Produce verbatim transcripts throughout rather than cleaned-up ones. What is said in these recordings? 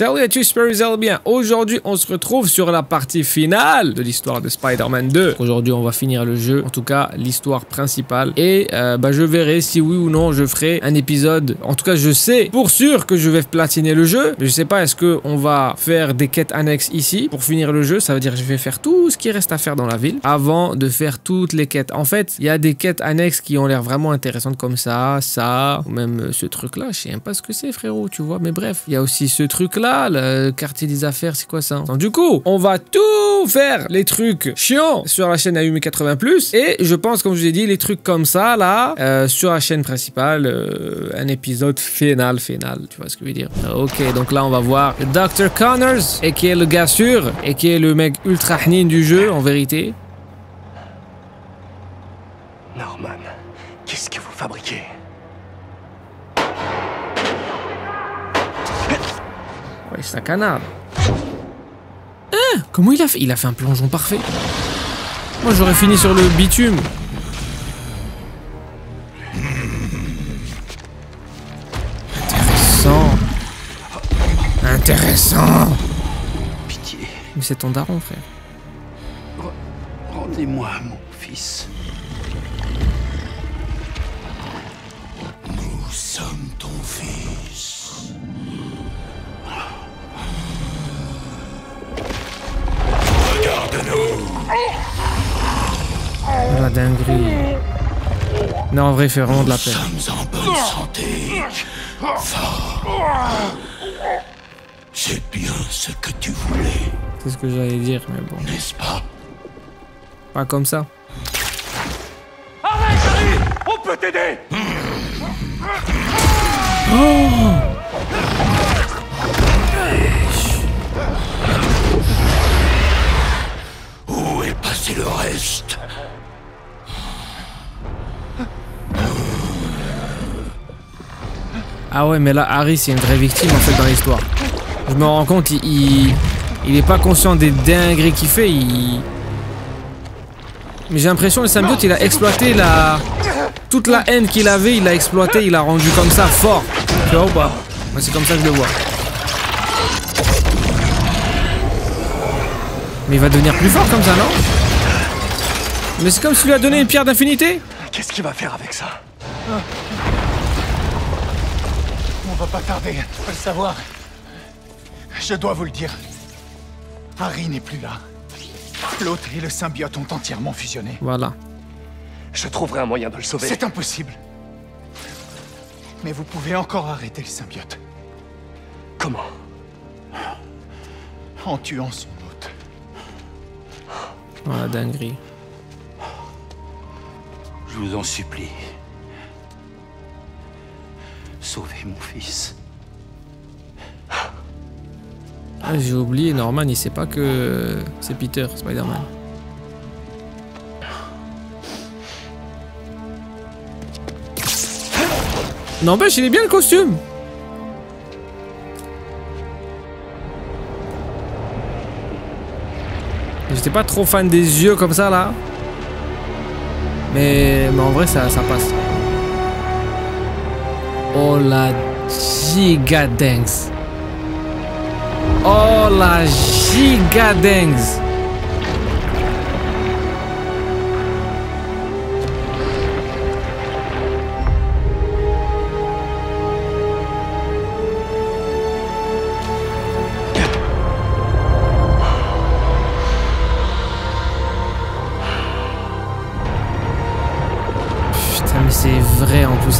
Salut à tous, j'espère bien. Aujourd'hui, on se retrouve sur la partie finale de l'histoire de Spider-Man deux. Aujourd'hui, on va finir le jeu, en tout cas l'histoire principale. Et euh, bah, je verrai si oui ou non je ferai un épisode. En tout cas, je sais pour sûr que je vais platiner le jeu. Je sais pas, est-ce qu'on va faire des quêtes annexes ici pour finir le jeu? Ça veut dire que je vais faire tout ce qui reste à faire dans la ville avant de faire toutes les quêtes. En fait, il y a des quêtes annexes qui ont l'air vraiment intéressantes comme ça, ça, ou même ce truc-là. Je sais même pas ce que c'est, frérot, tu vois. Mais bref, il y a aussi ce truc-là. Là, le quartier des affaires, c'est quoi ça? Donc, du coup, on va tout faire les trucs chiants sur la chaîne A U M quatre-vingts plus, et je pense, comme je vous ai dit, les trucs comme ça là euh, sur la chaîne principale, euh, un épisode final final, tu vois ce que je veux dire. Ok, donc là on va voir docteur Connors, et qui est le gars sûr, et qui est le mec ultra hnin du jeu en vérité. Norman, qu'est-ce que vous fabriquez? Ouais, c'est un canard. Hein? Comment il a fait? Il a fait un plongeon parfait. Moi, j'aurais fini sur le bitume. Intéressant. Intéressant. Pitié. Mais c'est ton daron, frère. Rendez-moi mon fils. Nous sommes ton fils. Oh la dinguerie. Non, en vrai, fait vraiment de la peine. Nous sommes en bonne santé. C'est bien ce que tu voulais. C'est ce que j'allais dire, mais bon. N'est-ce pas? Pas comme ça. Arrête, Harry! On peut t'aider! Oh! C'est le reste. Ah ouais, mais là Harry c'est une vraie victime en fait dans l'histoire. Je me rends compte, il, il, il est pas conscient des dingueries qu'il fait. Il... Mais j'ai l'impression le symbiote il a exploité la toute la haine qu'il avait, il l'a exploité, il l'a rendu comme ça fort. Tu vois ou pas? Moi c'est comme ça que je le vois. Mais il va devenir plus fort comme ça, non? Mais c'est comme si tu lui as donné une pierre d'infinité? Qu'est-ce qu'il va faire avec ça? On va pas tarder à le savoir. Je dois vous le dire. Harry n'est plus là. L'autre et le symbiote ont entièrement fusionné. Voilà. Je trouverai un moyen de le sauver. C'est impossible. Mais vous pouvez encore arrêter le symbiote. Comment? En tuant son hôte. Voilà, dinguerie. Je vous en supplie. Sauvez mon fils. Ah, j'ai oublié, Norman, il sait pas que c'est Peter, Spider-Man. N'empêche, il est bien le costume. J'étais pas trop fan des yeux comme ça, là. Mais, mais en vrai, ça, ça passe. Oh la gigadengs. Oh la gigadengs.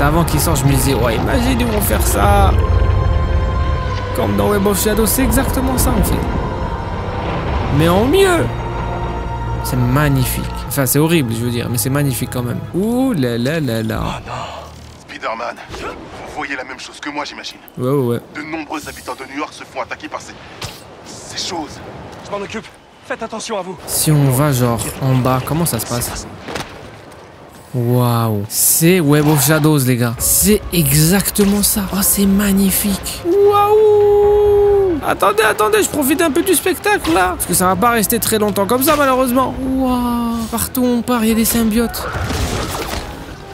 Avant qu'il sorte, je me disais, ouais, imagine, ils vont faire ça. Comme dans Web of Shadows, c'est exactement ça en fait. Mais en mieux. C'est magnifique. Enfin, c'est horrible, je veux dire, mais c'est magnifique quand même. Ouh là là là là. Oh non. Spider-Man, vous voyez la même chose que moi, j'imagine. Ouais, ouais, ouais. De nombreux habitants de New York se font attaquer par ces. ces choses. Je m'en occupe. Faites attention à vous. Si on va, genre, en bas, comment ça se passe? Waouh, c'est Web of Shadows, les gars. C'est exactement ça. Oh, c'est magnifique. Waouh. Attendez, attendez, je profite un peu du spectacle, là. Parce que ça va pas rester très longtemps comme ça, malheureusement. Waouh. Partout où on part, il y a des symbiotes.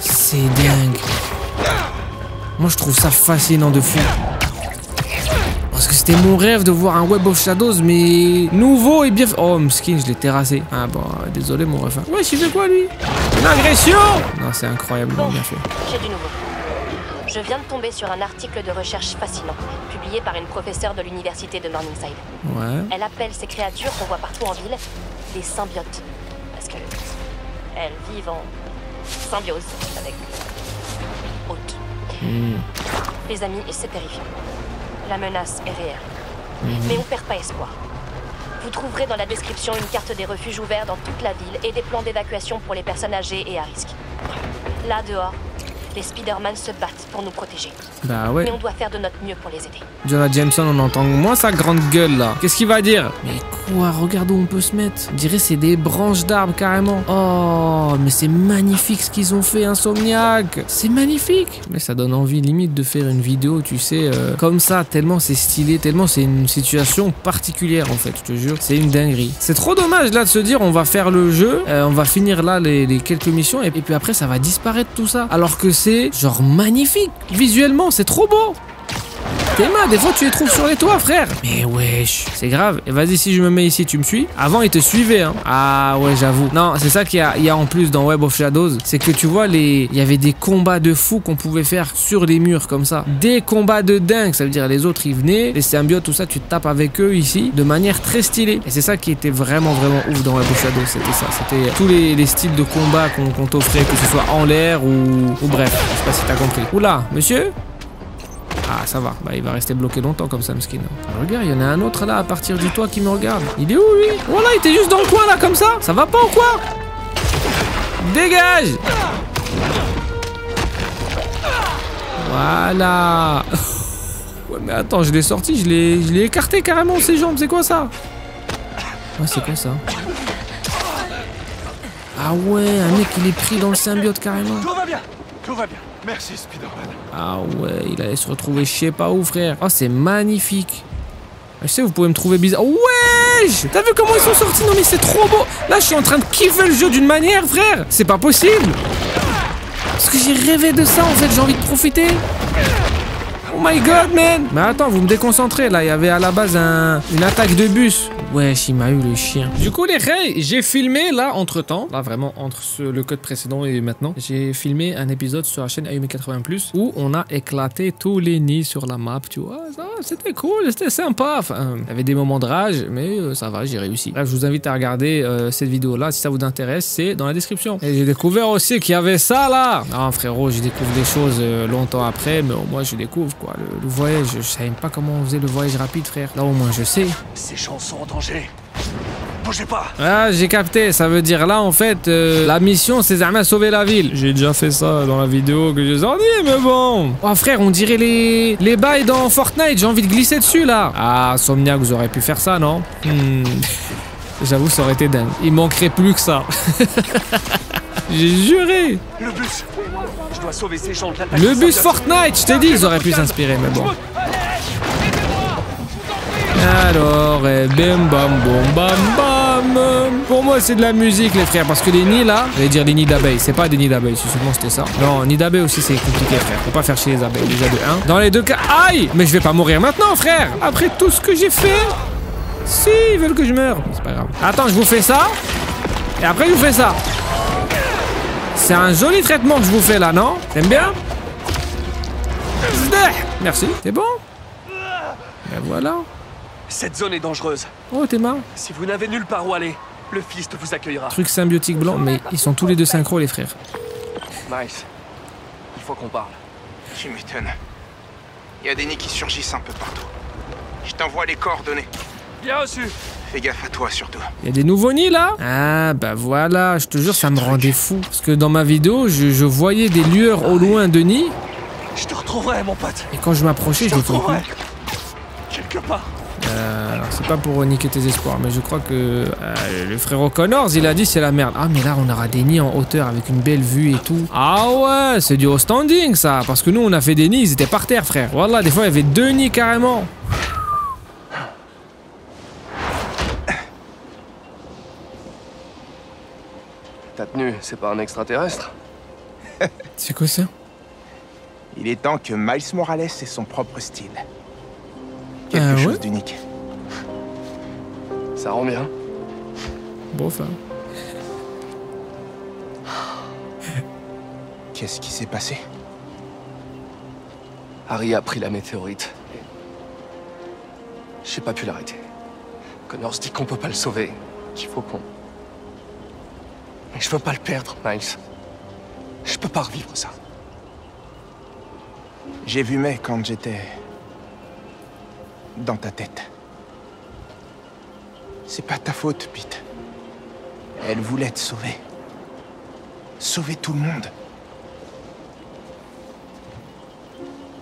C'est dingue. Moi, je trouve ça fascinant de fou. Parce que c'était mon rêve de voir un Web of Shadows, mais nouveau et bien... Oh, Mskin, je l'ai terrassé. Ah bon, désolé mon ref. Ouais, il fait quoi, lui? Une agression? Non, c'est incroyablement bien fait. J'ai du nouveau. Je viens de tomber sur un article de recherche fascinant, publié par une professeure de l'université de Morningside. Ouais. Elle appelle ces créatures qu'on voit partout en ville des symbiotes. Parce que... elles vivent en symbiose avec autres. Mmh. Les amis, c'est terrifiant. La menace est réelle. Mmh. Mais on perd pas espoir. Vous trouverez dans la description une carte des refuges ouverts dans toute la ville et des plans d'évacuation pour les personnes âgées et à risque. Là dehors, les Spider-Man se battent pour nous protéger. Bah ouais. Mais on doit faire de notre mieux pour les aider. Jonah Jameson, on entend moins sa grande gueule là. Qu'est-ce qu'il va dire? Mais quoi, regarde où on peut se mettre. On dirait c'est des branches d'arbres carrément. Oh, mais c'est magnifique ce qu'ils ont fait, Insomniac. C'est magnifique. Mais ça donne envie limite de faire une vidéo, tu sais, euh, comme ça, tellement c'est stylé, tellement c'est une situation particulière en fait, je te jure. C'est une dinguerie. C'est trop dommage là de se dire on va faire le jeu, euh, on va finir là les, les quelques missions et, et puis après ça va disparaître tout ça. Alors que c'est genre magnifique. Visuellement, c'est trop beau. Tes mains, des fois tu les trouves sur les toits, frère. Mais wesh, c'est grave. Et vas-y, si je me mets ici, tu me suis. Avant, ils te suivaient, hein. Ah ouais, j'avoue. Non, c'est ça qu'il y a, il y a en plus dans Web of Shadows. C'est que tu vois, les... il y avait des combats de fous qu'on pouvait faire sur les murs comme ça. Des combats de dingue. Ça veut dire les autres, ils venaient. Les symbiotes, tout ça, tu tapes avec eux ici de manière très stylée. Et c'est ça qui était vraiment, vraiment ouf dans Web of Shadows. C'était ça. C'était tous les, les styles de combat qu'on qu'on t'offrait, que ce soit en l'air ou... ou bref. Je sais pas si t'as compris. Oula, monsieur? Ah, ça va. Bah, il va rester bloqué longtemps comme ça, Mskin. Regarde, il y en a un autre là à partir du toit qui me regarde. Il est où lui? Oh là, il était juste dans le coin là comme ça. Ça va pas ou quoi? Dégage! Voilà. Ouais, mais attends, je l'ai sorti, je l'ai écarté carrément ses jambes. C'est quoi ça? Ouais, c'est quoi ça? Ah ouais, un mec il est pris dans le symbiote carrément. Tout va bien, tout va bien. Merci Spider-Man. Ah ouais, il allait se retrouver je sais pas où, frère. Oh, c'est magnifique. Je sais, vous pouvez me trouver bizarre. Wesh, t'as vu comment ils sont sortis? Non mais c'est trop beau. Là, je suis en train de kiffer le jeu d'une manière, frère. C'est pas possible. Parce que j'ai rêvé de ça, en fait. J'ai envie de profiter. Oh my god, man. Mais attends, vous me déconcentrez. Là, il y avait à la base un... une attaque de bus. Wesh, il m'a eu le chien. Du coup, les reilles, j'ai filmé là entre temps, là vraiment entre ce, le code précédent et maintenant, j'ai filmé un épisode sur la chaîne A U M quatre-vingts plus où on a éclaté tous les nids sur la map, tu vois. C'était cool, c'était sympa. Enfin, il y avait des moments de rage, mais euh, ça va, j'ai réussi. Là, je vous invite à regarder euh, cette vidéo là si ça vous intéresse, c'est dans la description. Et j'ai découvert aussi qu'il y avait ça là. Ah frérot, je découvre des choses euh, longtemps après, mais au moins je découvre quoi. Le, le voyage, je savais pas comment on faisait le voyage rapide, frère. Là, au moins je sais. Ces chansons en danger. Bougez pas. Ah, j'ai capté. Ça veut dire là, en fait, euh, la mission, c'est à sauver la ville. J'ai déjà fait ça dans la vidéo que je vous en dis, mais bon. Oh, frère, on dirait les, les bails dans Fortnite. J'ai envie de glisser dessus, là. Ah, Somniac, vous auriez pu faire ça, non? hmm. J'avoue, ça aurait été dingue. Il manquerait plus que ça. J'ai juré. Le bus. Je dois sauver ces gens de l'attaque. Le bus Fortnite, je t'ai dit, ils auraient pu s'inspirer, mais bon. Alors, bim bam bam bam bam. Pour moi, c'est de la musique, les frères, parce que les nids là, j'allais dire les nids d'abeilles, c'est pas des nids d'abeilles, si seulement c'était ça. Non, nids d'abeilles aussi, c'est compliqué, frère. Faut pas faire chez les abeilles, déjà de un. Dans les deux cas, aïe! Mais je vais pas mourir maintenant, frère! Après tout ce que j'ai fait! Si, ils veulent que je meure! C'est pas grave. Attends, je vous fais ça. Et après, je vous fais ça. C'est un joli traitement que je vous fais là, non? T'aimes bien? Merci, c'est bon? Ben voilà. Cette zone est dangereuse. Oh, t'es marre. Si vous n'avez nulle part où aller, le fist vous accueillera. Truc symbiotique blanc, mais ils sont tous les deux synchro, les frères. Miles, il faut qu'on parle. Tu m'étonnes. Il y a des nids qui surgissent un peu partout. Je t'envoie les coordonnées. Bien reçu. Fais gaffe à toi surtout. Il y a des nouveaux nids là? Ah bah voilà, je te jure, ça me rendait fou. Parce que dans ma vidéo, je, je voyais des lueurs au loin de nids. Je te retrouverai, mon pote. Et quand je m'approchais, je les trouvais. Quelque part. Euh, c'est pas pour niquer tes espoirs, mais je crois que euh, le frérot Connors, il a dit c'est la merde. Ah mais là on aura des nids en hauteur avec une belle vue et tout. Ah ouais, c'est du haut standing ça, parce que nous on a fait des nids, ils étaient par terre, frère. Voilà, des fois il y avait deux nids carrément. Ta tenue, c'est pas un extraterrestre? C'est quoi ça? Il est temps que Miles Morales ait son propre style. Quelque ah, chose ouais. d'unique. Ça rend bien. Bon, ça. Qu'est-ce qui s'est passé? Harry a pris la météorite. J'ai pas pu l'arrêter. Connors dit qu'on peut pas le sauver, qu'il faut qu'on... Mais je veux pas le perdre, Miles. Je peux pas revivre ça. J'ai vu May quand j'étais... dans ta tête. C'est pas ta faute, Pete. Elle voulait te sauver. Sauver tout le monde.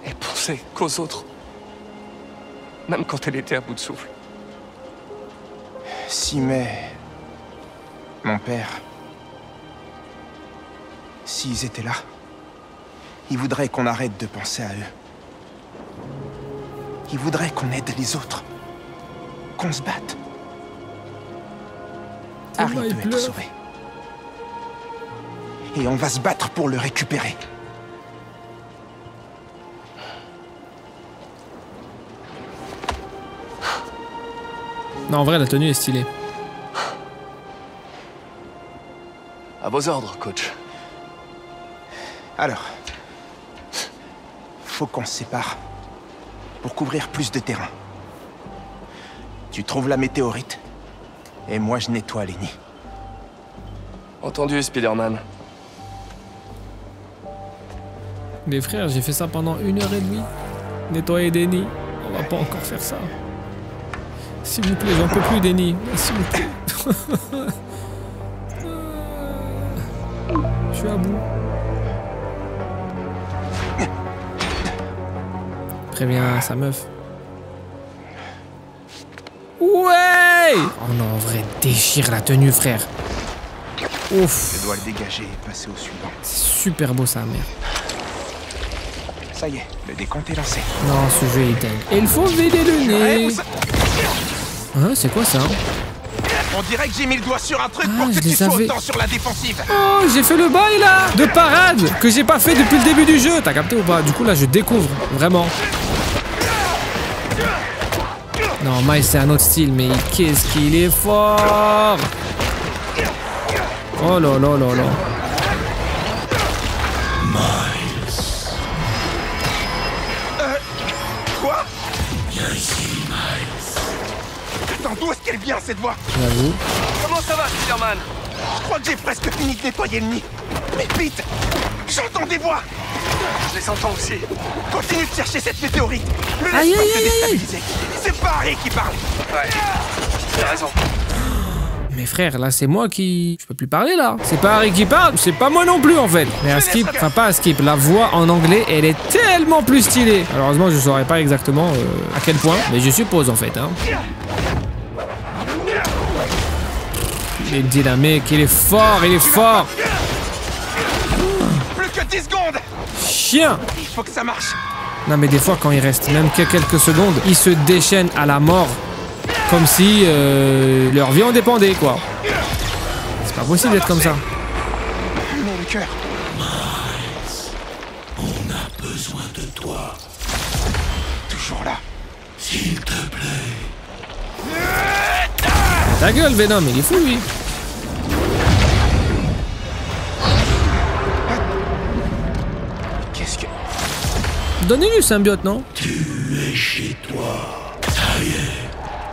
Elle pensait qu'aux autres. Même quand elle était à bout de souffle. Si May... mon père... s'ils étaient là, ils voudraient qu'on arrête de penser à eux. Ils voudraient qu'on aide les autres, qu'on se batte. Harry peut être sauvé. Et on va se battre pour le récupérer. Non, en vrai, la tenue est stylée. À vos ordres, coach. Alors, faut qu'on se sépare pour couvrir plus de terrain. Tu trouves la météorite et moi je nettoie les nids. Entendu, Spider-Man. Les frères, j'ai fait ça pendant une heure et demie. Nettoyer des nids. On va pas encore faire ça. S'il vous plaît, j'en peux plus des nids. S'il vous plaît. Je suis à bout. Préviens sa meuf. Ouais! Oh non, en vrai, déchire la tenue, frère. Ouf. Je dois le dégager et passer au suivant. C'est super beau, ça, merde. Ça y est, le décompte est lancé. Non, ce jeu est dingue. Et il faut vider le nez. Hein, c'est quoi ça? On dirait que j'ai mis le doigt sur un truc ah, pour que tu sois avais... autant sur la défensive. Oh, j'ai fait le bail là de parade que j'ai pas fait depuis le début du jeu. T'as capté ou pas? Du coup là, je découvre vraiment. Non, Miles c'est un autre style, mais qu'est-ce qu'il est fort! Oh là là là là. Miles. Euh, quoi? Viens ici, Miles. Attends, d'où est-ce qu'elle vient cette voix? J'avoue. Comment ça va, Spider-Man? Je crois que j'ai presque fini de nettoyer le nid. Mais vite! J'entends des voix! Je les entends aussi. Continue de chercher cette météorite. Le laisse aïe, pas aïe, te déstabiliser. C'est pas Harry qui parle. Ouais, t'as raison. Mais frère, là c'est moi qui... Je peux plus parler là. C'est pas Harry qui parle, c'est pas moi non plus en fait. Mais à skip, enfin pas à skip, la voix en anglais, elle est tellement plus stylée. Malheureusement, je saurais pas exactement euh, à quel point, mais je suppose en fait. Hein. Il est dynamique, il est fort, il est fort. Plus que dix secondes. Chien. Il faut que ça marche. Non mais des fois quand il reste même que quelques secondes, ils se déchaînent à la mort. Comme si euh, leur vie en dépendait quoi. C'est pas possible d'être comme ça. Mais le cœur. Miles, on a besoin de toi. Toujours là. S'il te plaît. Ta gueule Venom, il est fou lui. Qu'est-ce que... Donnez-lui le symbiote, non? Tu es chez toi. Ça y est.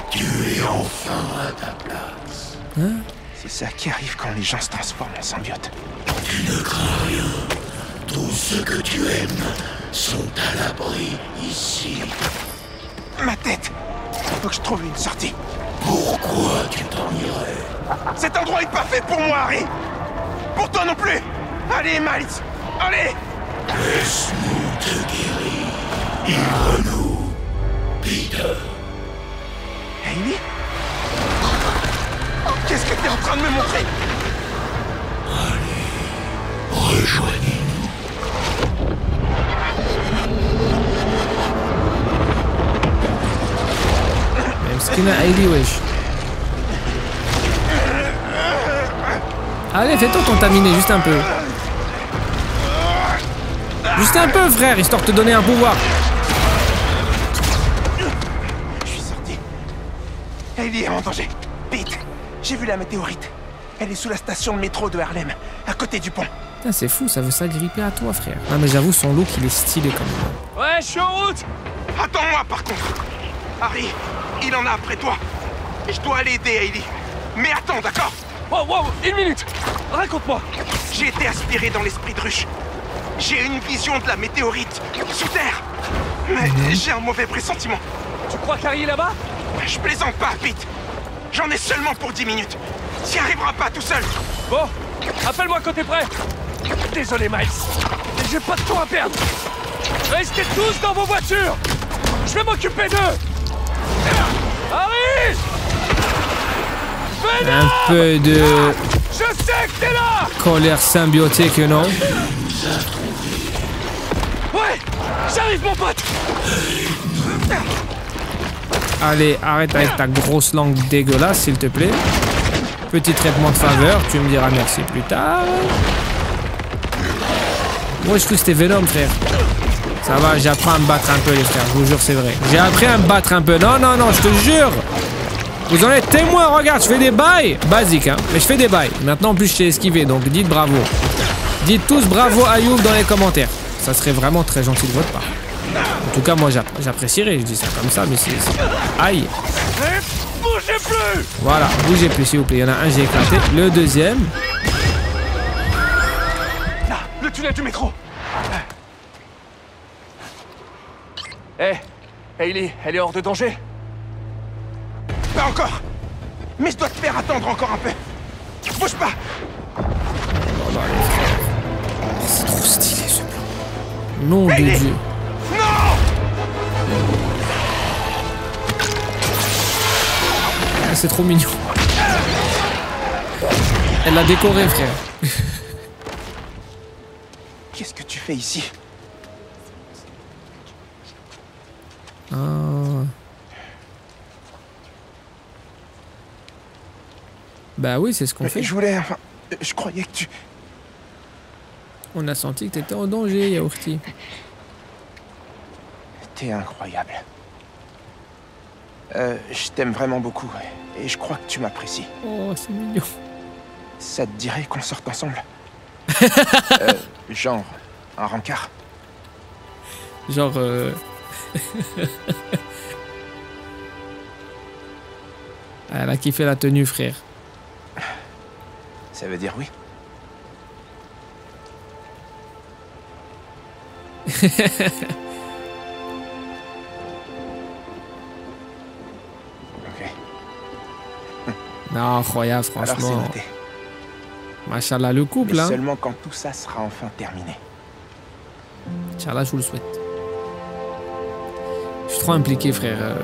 Tu es enfin à ta place. Hein? C'est ça qui arrive quand les gens se transforment en symbiote. Tu ne crains rien. Tous ceux que tu aimes sont à l'abri ici. Ma tête! Faut que je trouve une sortie. Pourquoi tu t'en irais? Cet endroit est pas fait pour moi, Harry! Pour toi non plus! Allez, Miles! Allez! Laisse-nous te guérir. Ouvre-nous, Peter. Ellie ? Qu'est-ce que t'es en train de me montrer? Allez, rejoignez-nous. Même skin à Ellie, wesh. Allez, fais-toi contaminer, juste un peu. Juste un peu, frère, histoire de te donner un pouvoir. Ellie est en danger. Vite! J'ai vu la météorite. Elle est sous la station de métro de Harlem, à côté du pont. Putain, c'est fou, ça veut s'agripper à toi, frère. Non, mais j'avoue, son look, il est stylé quand même. Ouais, je suis en route! Attends-moi, par contre. Harry, il en a après toi. Et je dois aller aider Ellie. Mais attends, d'accord? Wow, wow, une minute! Raconte-moi! J'ai été aspiré dans l'esprit de ruche. J'ai une vision de la météorite, sous terre. Mais mmh. j'ai un mauvais pressentiment. Tu crois qu'Harry est là-bas? Je plaisante pas, Pete. J'en ai seulement pour dix minutes. T'y arriveras pas tout seul. Bon, appelle-moi quand t'es prêt. Désolé, Miles. J'ai pas de temps à perdre. Restez tous dans vos voitures. Je vais m'occuper d'eux. Harry! Venom! Un peu de... Je sais que t'es là! Colère symbiotique, non? Ouais! J'arrive, mon pote! Allez, arrête avec ta grosse langue dégueulasse, s'il te plaît. Petit traitement de faveur, tu me diras merci plus tard. Moi, je trouve que c'était Venom, frère. Ça va, j'apprends à me battre un peu, les frères, je vous jure, c'est vrai. J'ai appris à me battre un peu. Non, non, non, je te jure. Vous en êtes témoin, regarde, je fais des bails. Basique, hein, mais je fais des bails. Maintenant, en plus, je t'ai esquivé, donc dites bravo. Dites tous bravo à Youb dans les commentaires. Ça serait vraiment très gentil de votre part. En tout cas, moi j'apprécierais, je dis ça comme ça, mais c'est... Aïe! Bougez plus! Voilà, bougez plus s'il vous plaît. Il y en a un, j'ai éclaté. Le deuxième. Là, le tunnel du métro. Hé, hey, Hailey, elle est hors de danger? Pas encore! Mais je dois te faire attendre encore un peu. Bouge pas! Oh, c'est trop stylé ce plan. Nom de Dieu. C'est trop mignon. Elle l'a décoré, frère. Qu'est-ce que tu fais ici? Ah. Bah oui, c'est ce qu'on fait. Je voulais... Enfin, je croyais que tu... On a senti que t'étais en danger, Yaourti. T'es incroyable. Euh, je t'aime vraiment beaucoup, et je crois que tu m'apprécies. Oh, c'est mignon. Ça te dirait qu'on sorte ensemble? euh, Genre, un rencard. Genre... Euh... Elle a kiffé la tenue, frère. Ça veut dire oui. Non, incroyable, franchement. Machallah, le couple, mais hein. Seulement quand tout ça sera enfin terminé. Inch'Allah, je vous le souhaite. Je suis trop impliqué, frère. Euh,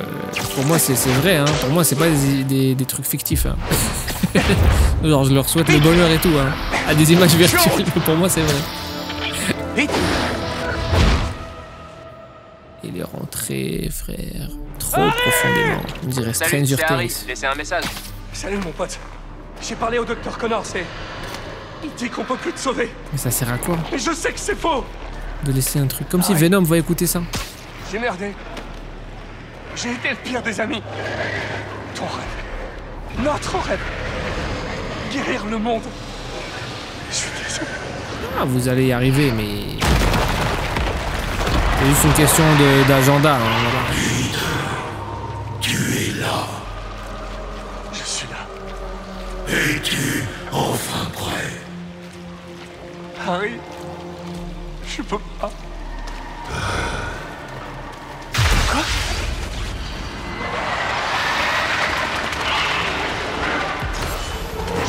pour moi, c'est vrai, hein. Pour moi, c'est pas des, des, des trucs fictifs, hein. Genre, je leur souhaite le bonheur et tout, hein. À des images virtuelles, pour moi, c'est vrai. Il est rentré, frère. Trop Allez profondément. On dirait Stranger Things. Laissez un message. Salut mon pote, j'ai parlé au docteur Connors et il dit qu'on peut plus te sauver. Mais ça sert à quoi? Mais je sais que c'est faux. De laisser un truc, comme Arrête. si Venom va écouter ça. J'ai merdé. J'ai été le pire des amis. Ton rêve. Notre rêve. Guérir le monde. Je suis désolé. Ah, vous allez y arriver, mais... C'est juste une question d'agenda. Hein, voilà. Tu es là. Es-tu enfin prêt? Harry, je peux pas. Quoi?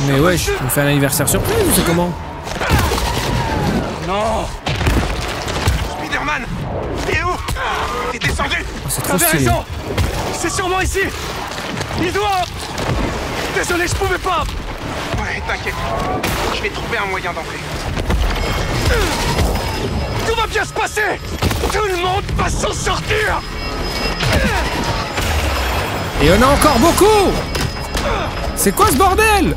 Mais ouais, on fait un anniversaire surprise ou c'est comment? Non! Spider-Man! T'es où? T'es descendu? Oh, t'avais raison! C'est sûrement ici! Il doit... Désolé, je pouvais pas! Ouais, t'inquiète. Je vais trouver un moyen d'entrer. Tout va bien se passer! Tout le monde va s'en sortir! Et il y en a encore beaucoup! C'est quoi ce bordel?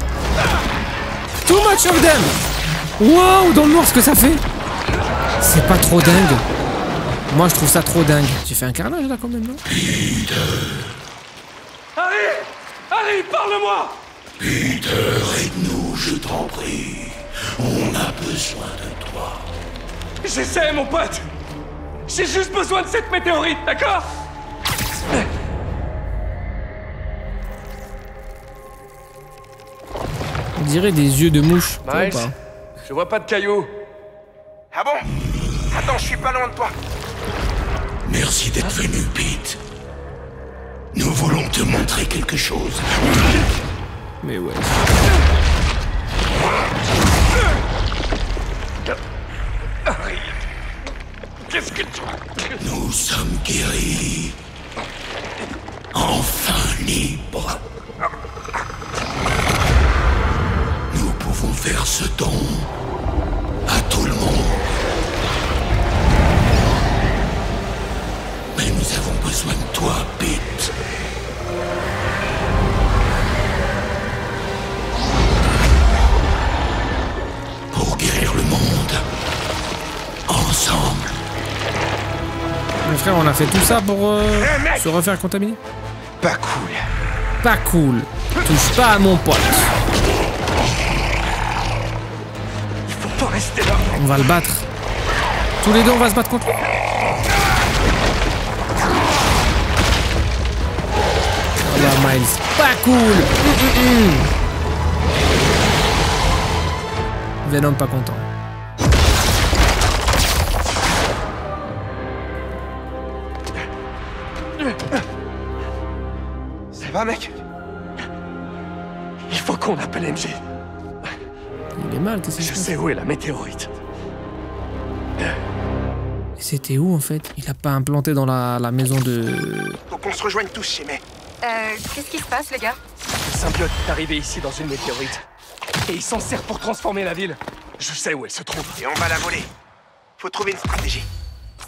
Too much of them! Wow, dans le noir, ce que ça fait! C'est pas trop dingue. Moi, je trouve ça trop dingue. J'ai fait un carnage, là, quand même, non? Harry! Harry, parle-moi! Peter, aide-nous, je t'en prie. On a besoin de toi. J'essaie, mon pote. J'ai juste besoin de cette météorite, d'accord? On dirait des yeux de mouche. Miles, je vois pas de cailloux. Ah bon? Attends, je suis pas loin de toi. Merci d'être venu, Pete. Nous voulons te montrer quelque chose. Mais ouais. Harry, qu'est-ce que tu... Nous sommes guéris. Enfin libres. Nous pouvons faire ce don à tout le monde. Nous avons besoin de toi, Pete. Pour guérir le monde. Ensemble. Mais frère, on a fait tout ça pour euh, se refaire contaminer? Pas cool. Pas cool. Touche pas à mon pote. Il faut pas rester là. On va le battre. Tous les deux, on va se battre contre... Là, Miles, pas cool. Mm-mm. Venom pas content. Ça va, mec? Il faut qu'on appelle M J. Il est mal, qu'est-ce que c'est? Je sais où est la météorite. C'était où en fait? Il a pas implanté dans la, la maison de... Donc on se rejoigne tous chez May. Euh, qu'est-ce qui se passe, les gars? Le symbiote est arrivé ici dans une météorite. Et il s'en sert pour transformer la ville. Je sais où elle se trouve. Et on va la voler. Faut trouver une stratégie.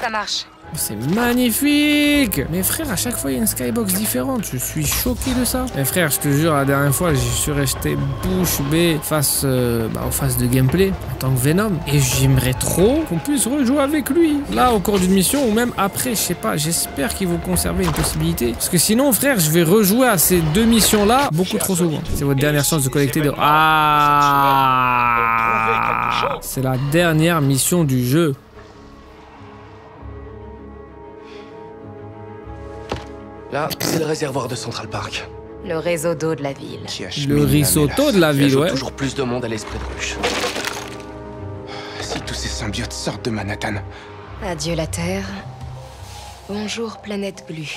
Ça marche. C'est magnifique! Mais frère, à chaque fois, il y a une skybox différente. Je suis choqué de ça. Mais frère, je te jure, la dernière fois, j'ai suresté bouche bée face, euh, bah, aux phases de gameplay en tant que Venom. Et j'aimerais trop qu'on puisse rejouer avec lui. Là, au cours d'une mission ou même après, je sais pas. J'espère qu'ils vont conserver une possibilité. Parce que sinon, frère, je vais rejouer à ces deux missions-là beaucoup trop souvent. C'est votre dernière chance de collecter de... Ah! C'est la dernière mission du jeu. Là, c'est le réservoir de Central Park. Le réseau d'eau de la ville. Le risotto de la ville, ouais. Toujours plus de monde à l'esprit de ruche. Si tous ces symbiotes sortent de Manhattan. Adieu la Terre. Bonjour planète bleue.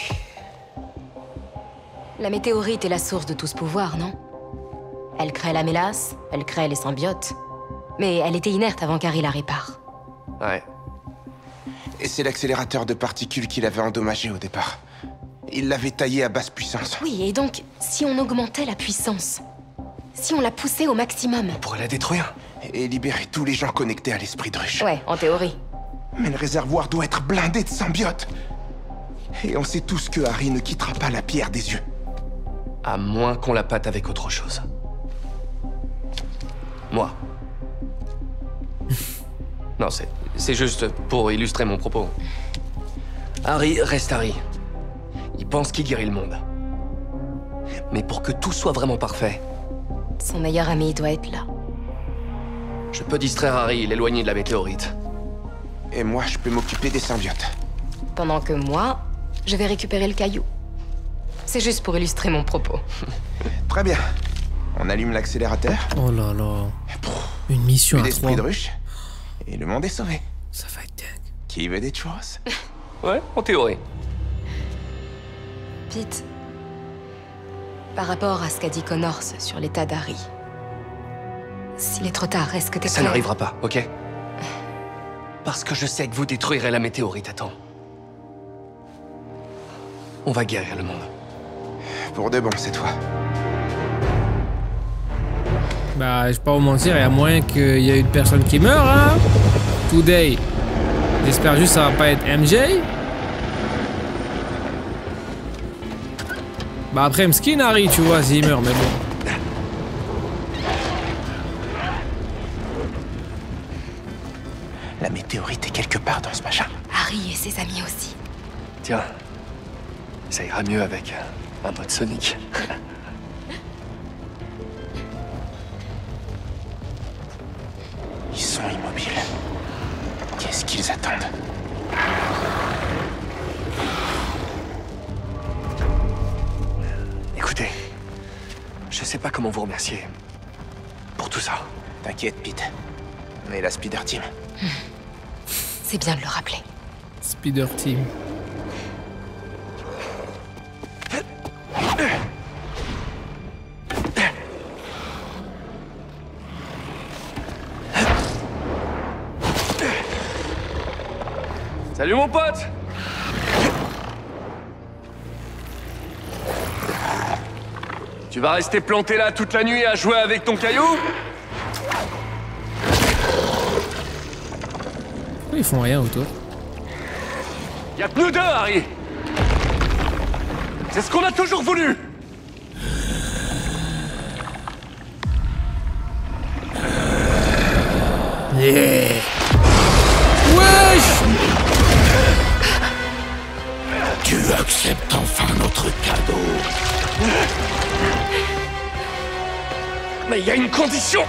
La météorite est la source de tout ce pouvoir, non? Elle crée la mélasse, elle crée les symbiotes. Mais elle était inerte avant qu'Harry la répare. Ouais. Et c'est l'accélérateur de particules qui l'avait endommagé au départ. Il l'avait taillé à basse puissance. Oui, et donc, si on augmentait la puissance, si on la poussait au maximum... On pourrait la détruire et libérer tous les gens connectés à l'esprit de ruche. Ouais, en théorie. Mais le réservoir doit être blindé de symbiotes. Et on sait tous que Harry ne quittera pas la pierre des yeux. À moins qu'on la pâte avec autre chose. Moi. Non, c'est... c'est juste pour illustrer mon propos. Harry reste Harry. Il pense qu'il guérit le monde. Mais pour que tout soit vraiment parfait... Son meilleur ami doit être là. Je peux distraire Harry et l'éloigner de la météorite. Et moi, je peux m'occuper des symbiotes. Pendant que moi, je vais récupérer le caillou. C'est juste pour illustrer mon propos. Très bien. On allume l'accélérateur. Oh là là. Pff, une mission à trois. De ruche. Et le monde est sauvé. Ça va être dingue. Qui veut des churros? Ouais, en théorie. Pete, par rapport à ce qu'a dit Connors sur l'état d'Harry, s'il est trop tard, est-ce que t'es... Ça n'arrivera pas, ok? Parce que je sais que vous détruirez la météorite, attends. On va guérir le monde. Pour de bon, cette fois. Bah, je vais pas vous mentir, il y a moyen qu'il y ait une personne qui meurt, hein? Today. J'espère juste que ça va pas être M J. Bah après il me skin Harry, tu vois, s'il meurt, mais bon. La météorite est quelque part dans ce machin. Harry et ses amis aussi. Tiens, ça ira mieux avec un mode Sonic. sont immobiles. Qu'est-ce qu'ils attendent ? Écoutez, je sais pas comment vous remercier pour tout ça. T'inquiète, Pete. On est la Spider Team. Hmm. C'est bien de le rappeler. Spider Team. Salut mon pote! Tu vas rester planté là toute la nuit à jouer avec ton caillou? Ils font rien autour. Y'a que nous deux, Harry! C'est ce qu'on a toujours voulu! Yeah. Wesh! Tu acceptes enfin notre cadeau. Mais il y a une condition.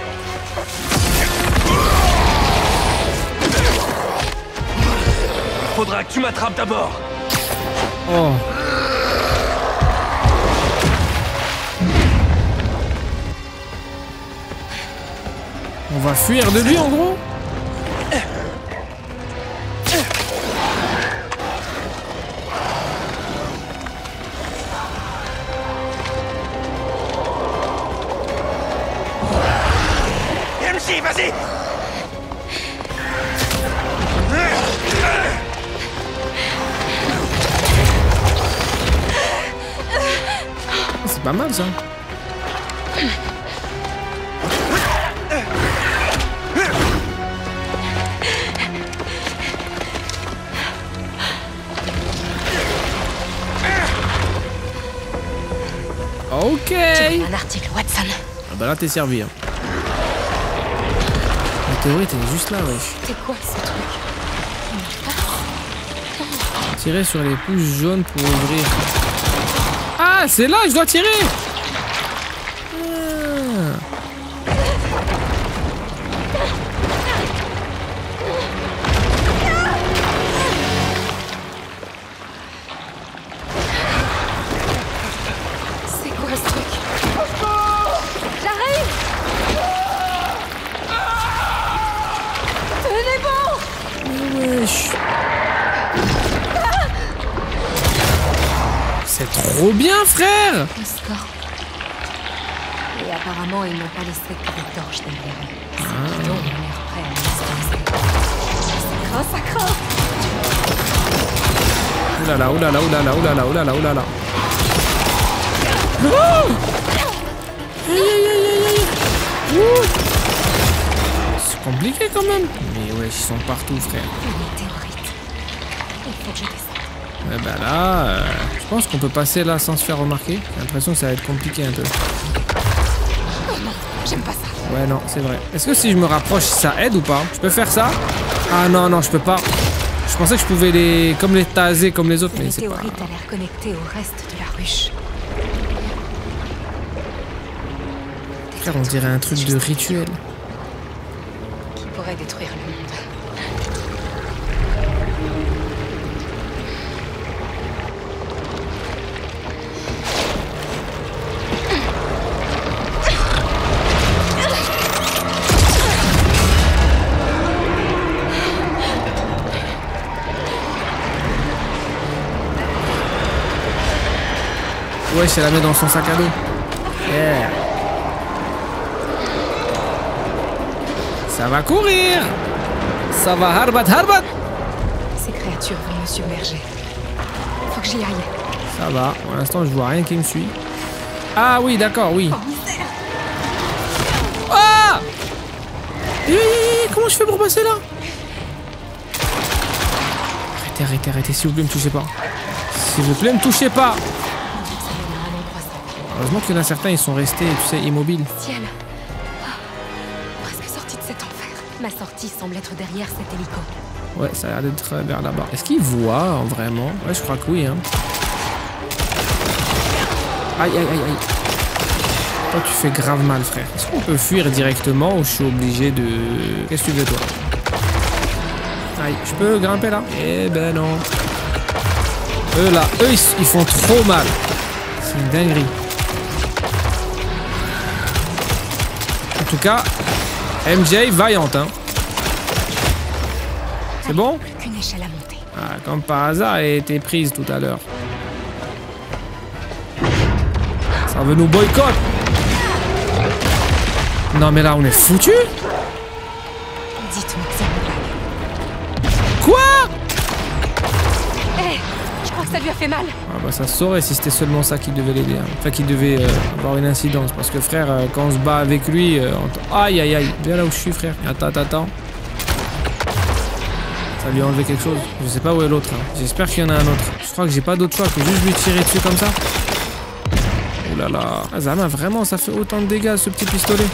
Faudra que tu m'attrapes d'abord. Oh. On va fuir de lui en gros. Vas-y. C'est pas mal ça. Ok. Un article Watson. Ah bah là t'es servi hein. Théorie, t'es juste là, wesh. C'est quoi ce truc? Tirer sur les pouces jaunes pour ouvrir. Ah, c'est là, je dois tirer. Ah. C'est quoi ce truc? J'arrive. C'est trop bien, frère! Le score. Et apparemment, ils n'ont pas laissé que des torches derrière eux. C'est plutôt une mère prête à l'espace. Ça craint, ça craint! Oulala, oulala, oulala, oulala, oulala, oulala. Ouh! Aïe, aïe, aïe, aïe, aïe! Ouh! C'est compliqué quand même. Mais ouais, ils sont partout, frère. Ouais, bah là, euh, je pense qu'on peut passer là sans se faire remarquer. J'ai l'impression que ça va être compliqué un peu. Oh non, j'aime pas ça. Ouais, non, c'est vrai. Est-ce que si je me rapproche, ça aide ou pas? Je peux faire ça? Ah non, non, je peux pas. Je pensais que je pouvais les, comme les taser comme les autres, mais c'est pas. Les théorites ont l'air connectées au reste de la ruche. Frère, on dirait un truc de rituel. Pourrait détruire le monde. Ouais, c'est la met dans son sac à dos. Yeah. Ça va courir! Ça va, Harbat, Harbat! Ces créatures vont me submerger. Faut que j'y aille. Ça va, pour l'instant je vois rien qui me suit. Ah oui, d'accord, oui. Oh, ah! Hey, hey, hey, comment je fais pour passer là? Arrêtez, arrêtez, arrêtez, s'il vous plaît, me touchez pas. S'il vous plaît, me touchez pas! Heureusement qu'il y en a certains, ils sont restés, tu sais, immobiles. Ciel. Ma sortie semble être derrière cet hélico. Ouais, ça a l'air d'être vers là-bas. Est-ce qu'il voit vraiment? Ouais, je crois que oui. Hein. Aïe, aïe, aïe, aïe. Toi, tu fais grave mal, frère. Est-ce qu'on peut fuir directement ou je suis obligé de... Qu'est-ce que tu veux, toi? Aïe, je peux grimper là? Eh ben non. Eux là, eux ils font trop mal. C'est une dinguerie. En tout cas, M J vaillante, hein. C'est bon? Plus qu'une échelle à monter. Ah, comme par hasard, elle a été prise tout à l'heure. Ça veut nous boycott. Non mais là on est foutu. Dites-moi que c'est une blague. Quoi? Eh, hey, je crois que ça lui a fait mal. Ah bah ça se saurait si c'était seulement ça qui devait l'aider. Hein. Enfin qui devait euh, avoir une incidence. Parce que frère, euh, quand on se bat avec lui, euh, on... aïe aïe aïe. Viens là où je suis frère. Attends, attends, attends. Ça lui a enlevé quelque chose. Je sais pas où est l'autre. Hein. J'espère qu'il y en a un autre. Je crois que j'ai pas d'autre choix que juste lui tirer dessus comme ça. Là là. Ah, Zama, vraiment, ça fait autant de dégâts ce petit pistolet.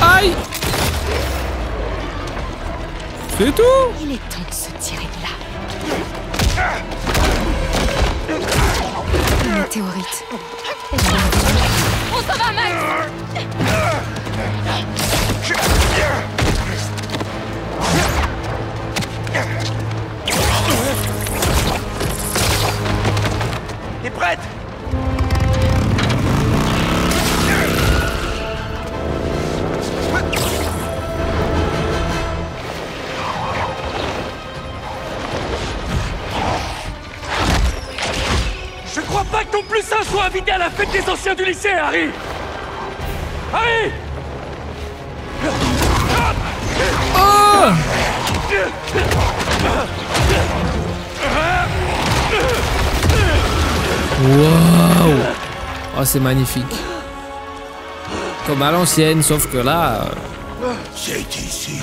Aïe! C'est tout! Il est temps de se tirer de là. Météorite. On s'en va, Max! T'es prête? Sois invité à la fête des anciens du lycée, Harry! Harry! Oh! Wow! Oh, c'est magnifique. Comme à l'ancienne, sauf que là... Euh... C'est ici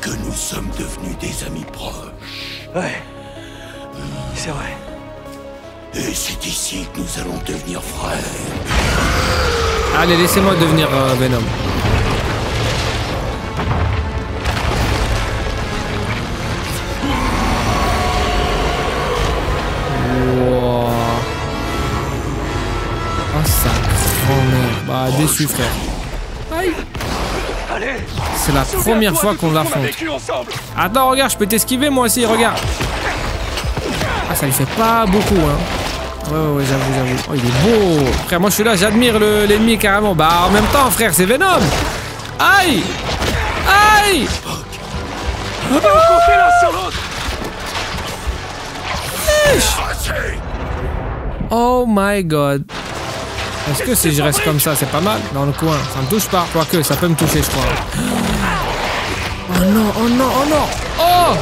que nous sommes devenus des amis proches. Ouais. C'est vrai. Et c'est ici que nous allons devenir frères. Allez, laissez-moi devenir euh, Venom. Wow. Oh, ça grand-mère. Bah, déçu, frère. Aïe. C'est la première fois qu'on l'affronte. Attends, regarde, je peux t'esquiver, moi aussi, regarde. Ah, ça lui fait pas beaucoup, hein. Ouais, ouais, ouais, j'avoue, j'avoue. Oh, il est beau. Frère, moi, je suis là, j'admire l'ennemi carrément. Bah, en même temps, frère, c'est Venom. Aïe. Aïe. Oh, oh my god. Est-ce que si je reste comme ça, c'est pas mal? Dans le coin, ça me touche pas. Quoique, ça peut me toucher, je crois. Oh non, oh non, oh non. Oh.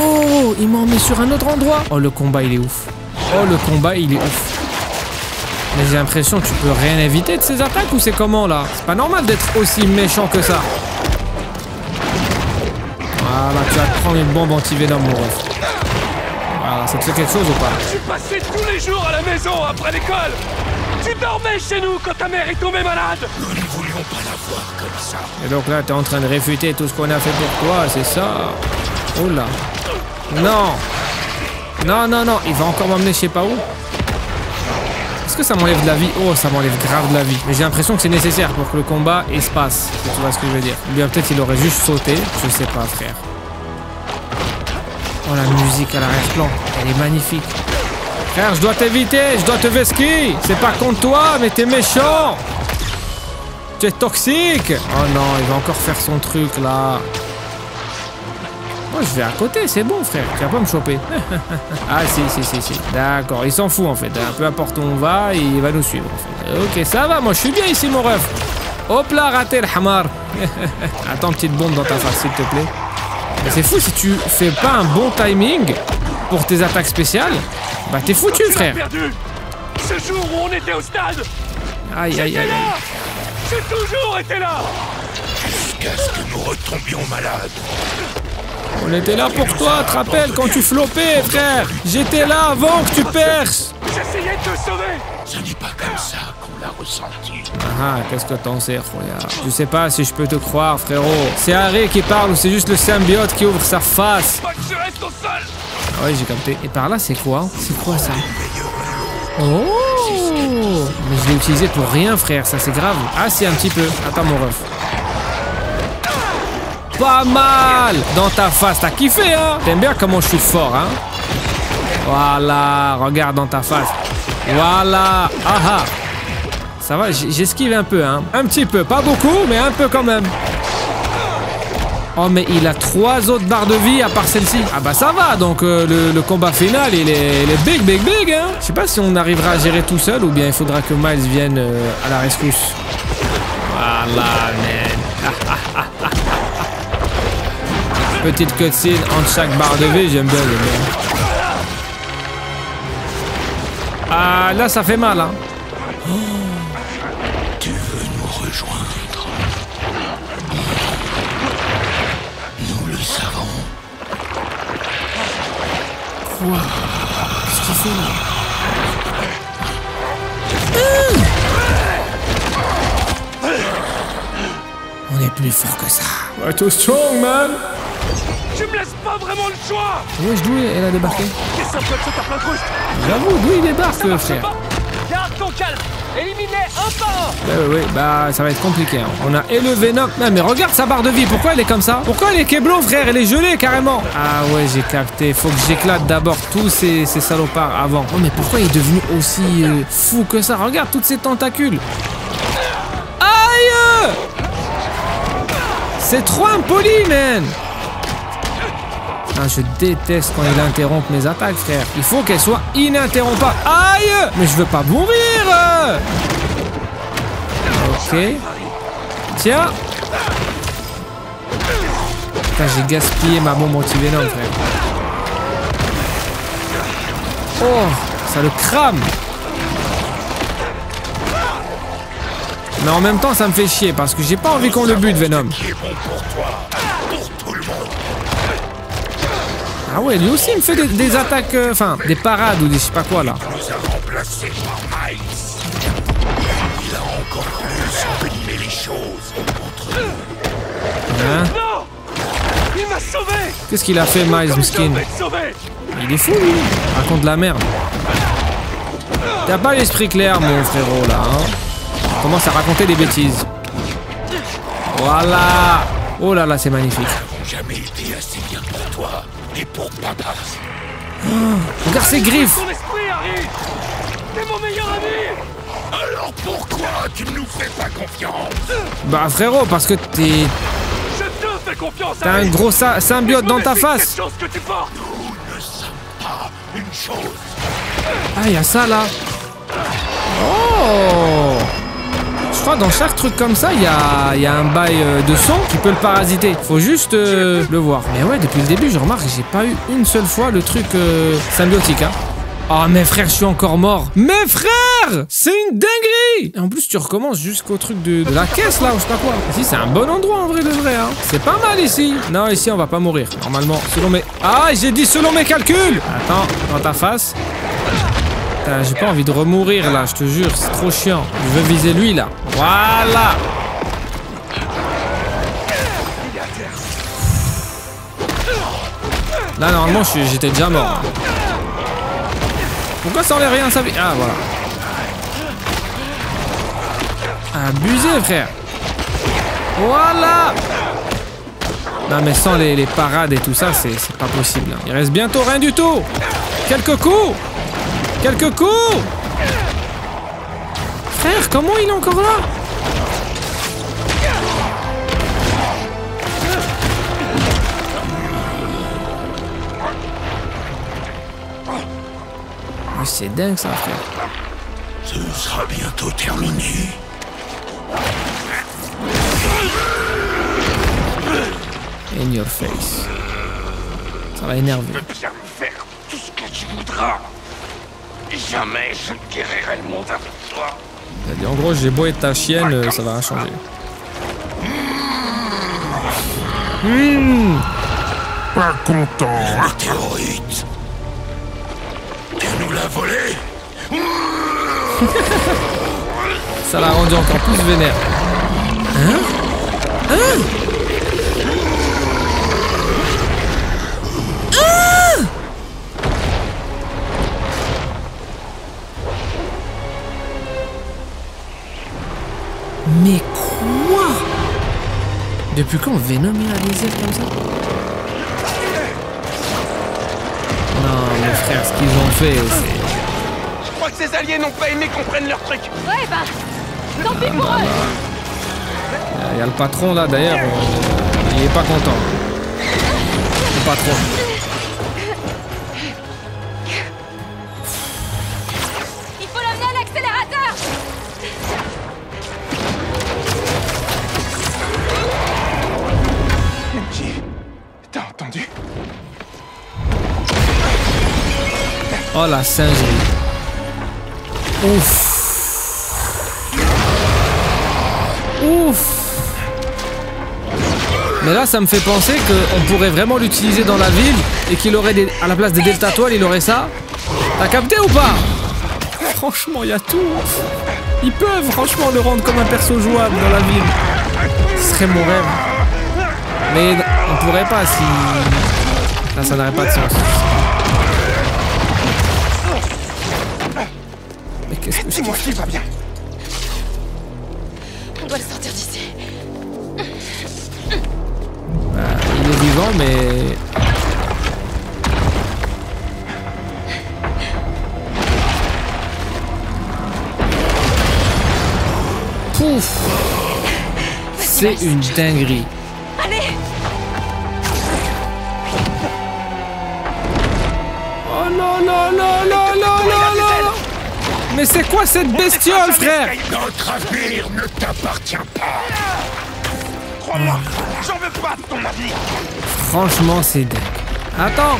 Oh, il m'en met sur un autre endroit. Oh, le combat, il est ouf. Oh, le combat, il est ouf. Mais j'ai l'impression que tu peux rien éviter de ces attaques ou c'est comment, là? C'est pas normal d'être aussi méchant que ça. Voilà, tu vas te prendre une bombe anti-Venom, mon ref. Voilà, ça te fait quelque chose ou pas? Je suis passé tous les jours à la maison après l'école. Tu dormais chez nous quand ta mère est tombée malade. Nous ne voulions pas la voir comme ça. Et donc là, t'es en train de réfuter tout ce qu'on a fait pour toi, c'est ça? Oh là. Non. Non, non, non. Il va encore m'emmener je sais pas où. Est-ce que ça m'enlève de la vie? Oh, ça m'enlève grave de la vie. Mais j'ai l'impression que c'est nécessaire pour que le combat et se passe. Si tu vois ce que je veux dire. Ou bien peut-être il aurait juste sauté. Je sais pas, frère. Oh, la musique à l'arrière-plan. Elle est magnifique. Frère, je dois t'éviter. Je dois te vesquiller. C'est pas contre toi, mais t'es méchant. Tu es toxique. Oh non, il va encore faire son truc, là. Oh, je vais à côté, c'est bon, frère. Tu vas pas me choper. Ah, si, si, si, si. D'accord, il s'en fout, en fait. Peu importe où on va, il va nous suivre, en fait. Ok, ça va, moi, je suis bien ici, mon ref. Hop là, raté le hamar. Attends, petite bombe dans ta face, s'il te plaît. C'est fou, si tu fais pas un bon timing pour tes attaques spéciales, bah, t'es foutu, frère. Perdu. Ce jour où on était au stade. Aïe, aïe, aïe. J'ai toujours été là. Jusqu'à ce que nous retombions malades. On était là pour toi, te rappelles quand tu flopais, frère. J'étais là avant que tu perces. J'essayais de te sauver. Ce n'est pas comme ça qu'on l'a ressenti. Ah, qu'est-ce que t'en sers, frère? Je sais pas si je peux te croire, frérot. C'est Harry qui parle ou c'est juste le symbiote qui ouvre sa face? Faut pas que je reste au sol. Ouais, j'ai capté. Et par là, c'est quoi? C'est quoi ça? Oh! Mais je l'ai utilisé pour rien, frère, ça c'est grave. Ah, si, un petit peu. Attends, mon ref. Pas mal! Dans ta face, t'as kiffé, hein? T'aimes bien comment je suis fort, hein? Voilà, regarde dans ta face. Voilà! Aha! Ça va, j'esquive un peu, hein? Un petit peu, pas beaucoup, mais un peu quand même. Oh mais il a trois autres barres de vie à part celle-ci. Ah bah ça va, donc euh, le, le combat final il est, il est big big big hein. Je sais pas si on arrivera à gérer tout seul ou bien il faudra que Miles vienne euh, à la rescousse. Voilà man. Petite cutscene entre chaque barre de vie, j'aime bien le. Ah là ça fait mal hein. Oh. Tu veux nous rejoindre? Wow. Qu'est-ce qu'il fait là? Mmh. On est plus fort que ça. We're too strong, man. Tu me laisses pas vraiment le choix. Où est-ce Doué? Elle a débarqué. Qu'est-ce que ça tape la cruche? J'avoue, Doué il débarque, le frère. Garde ton calme. Éliminez un par un. Bah oui, bah ça va être compliqué. Hein. On a élevé Venom. Non mais regarde sa barre de vie. Pourquoi elle est comme ça? Pourquoi elle est keblo, frère? Elle est gelée carrément. Ah ouais, j'ai capté. Faut que j'éclate d'abord tous ces, ces salopards avant. Oh mais pourquoi il est devenu aussi euh, fou que ça? Regarde toutes ces tentacules. Aïe! C'est trop impoli, man. Ah, je déteste quand il interrompt mes attaques, frère. Il faut qu'elle soit ininterrompable. Aïe! Mais je veux pas mourir! Ok. Tiens! Putain, j'ai gaspillé ma bombe anti-venom, frère. Oh, ça le crame! Mais en même temps, ça me fait chier parce que j'ai pas envie qu'on le bute, Venom. Ah ouais, lui aussi il me fait des, des attaques, enfin euh, des parades ou des je sais pas quoi là. Hein? Qu'est-ce qu'il a fait Miles Muskin? Il est fou lui. Raconte de la merde. T'as pas l'esprit clair mon frérot là hein. On commence à raconter des bêtises. Voilà. Oh là là c'est magnifique. Jamais été assez bien pour toi. Et pour papa. Oh, regarde ses griffes. Ton esprit, Harry. T'es mon meilleur ami. Alors pourquoi tu ne nous fais pas confiance? Bah frérot, parce que t'es... Je te fais confiance. T'as un gros symbiote dans ta face. Que tu portes. Nous ne sommes pas une chose. Ah, y a ça là. Oh. Je crois que dans chaque truc comme ça, il y a, y a un bail de son qui peut le parasiter. Faut juste euh, le voir. Mais ouais, depuis le début, je remarque que j'ai pas eu une seule fois le truc euh, symbiotique. Hein. Oh, mes frères, je suis encore mort. Mes frères, c'est une dinguerie. Et en plus, tu recommences jusqu'au truc de, de la caisse, là, ou je sais pas quoi. Ici, c'est un bon endroit, en vrai, de vrai. Hein. C'est pas mal, ici. Non, ici, on va pas mourir. Normalement, selon mes... Ah, j'ai dit selon mes calculs. Attends, dans ta face. J'ai pas envie de remourir là, je te jure, c'est trop chiant. Je veux viser lui là. Voilà. Là normalement j'étais déjà mort. Pourquoi ça enlève rien ça? Ah voilà. Abusé frère. Voilà. Non mais sans les, les parades et tout ça, c'est pas possible. Hein. Il reste bientôt rien du tout. Quelques coups. Quelques coups! Frère, comment il est encore là? Oh, c'est dingue ça, frère. Ce sera bientôt terminé. In your face. Ça va énerver. Tu peux bien me faire tout ce que tu voudras. Jamais je ne guérirai le monde avec toi. En gros, j'ai beau être ta chienne, ça va rien changer. Mmh. Pas content. L'astéroïde. Tu nous l'as volé. Ça l'a rendu encore plus vénère. Hein? Hein? Mais quoi? Depuis quand Venom il a des ailes comme ça? Non, mais frère, ce qu'ils ont fait aussi. Je crois que ces alliés n'ont pas aimé qu'on prenne leur truc. Ouais, bah, tant pis pour eux. Il y a le patron là d'ailleurs, il est pas content. Le patron. Oh la singerie. Ouf. Ouf. Mais là ça me fait penser qu'on pourrait vraiment l'utiliser dans la ville et qu'il aurait des, à la place des delta toiles il aurait ça. T'as capté ou pas? Franchement il y a tout. Ils peuvent franchement le rendre comme un perso jouable dans la ville. Ce serait mon rêve. Mais on pourrait pas si... Là ça n'aurait pas de sens. C'est moi qui va bien. On doit le sortir d'ici. Bah, il est vivant, mais. Pouf! C'est une dinguerie. Allez! Oh non, non, non, non, non, non! Mais c'est quoi cette bestiole, frère? Notre avenir ne t'appartient pas. Crois-moi, j'en veux pas de ton avenir. Franchement, c'est dingue. Attends.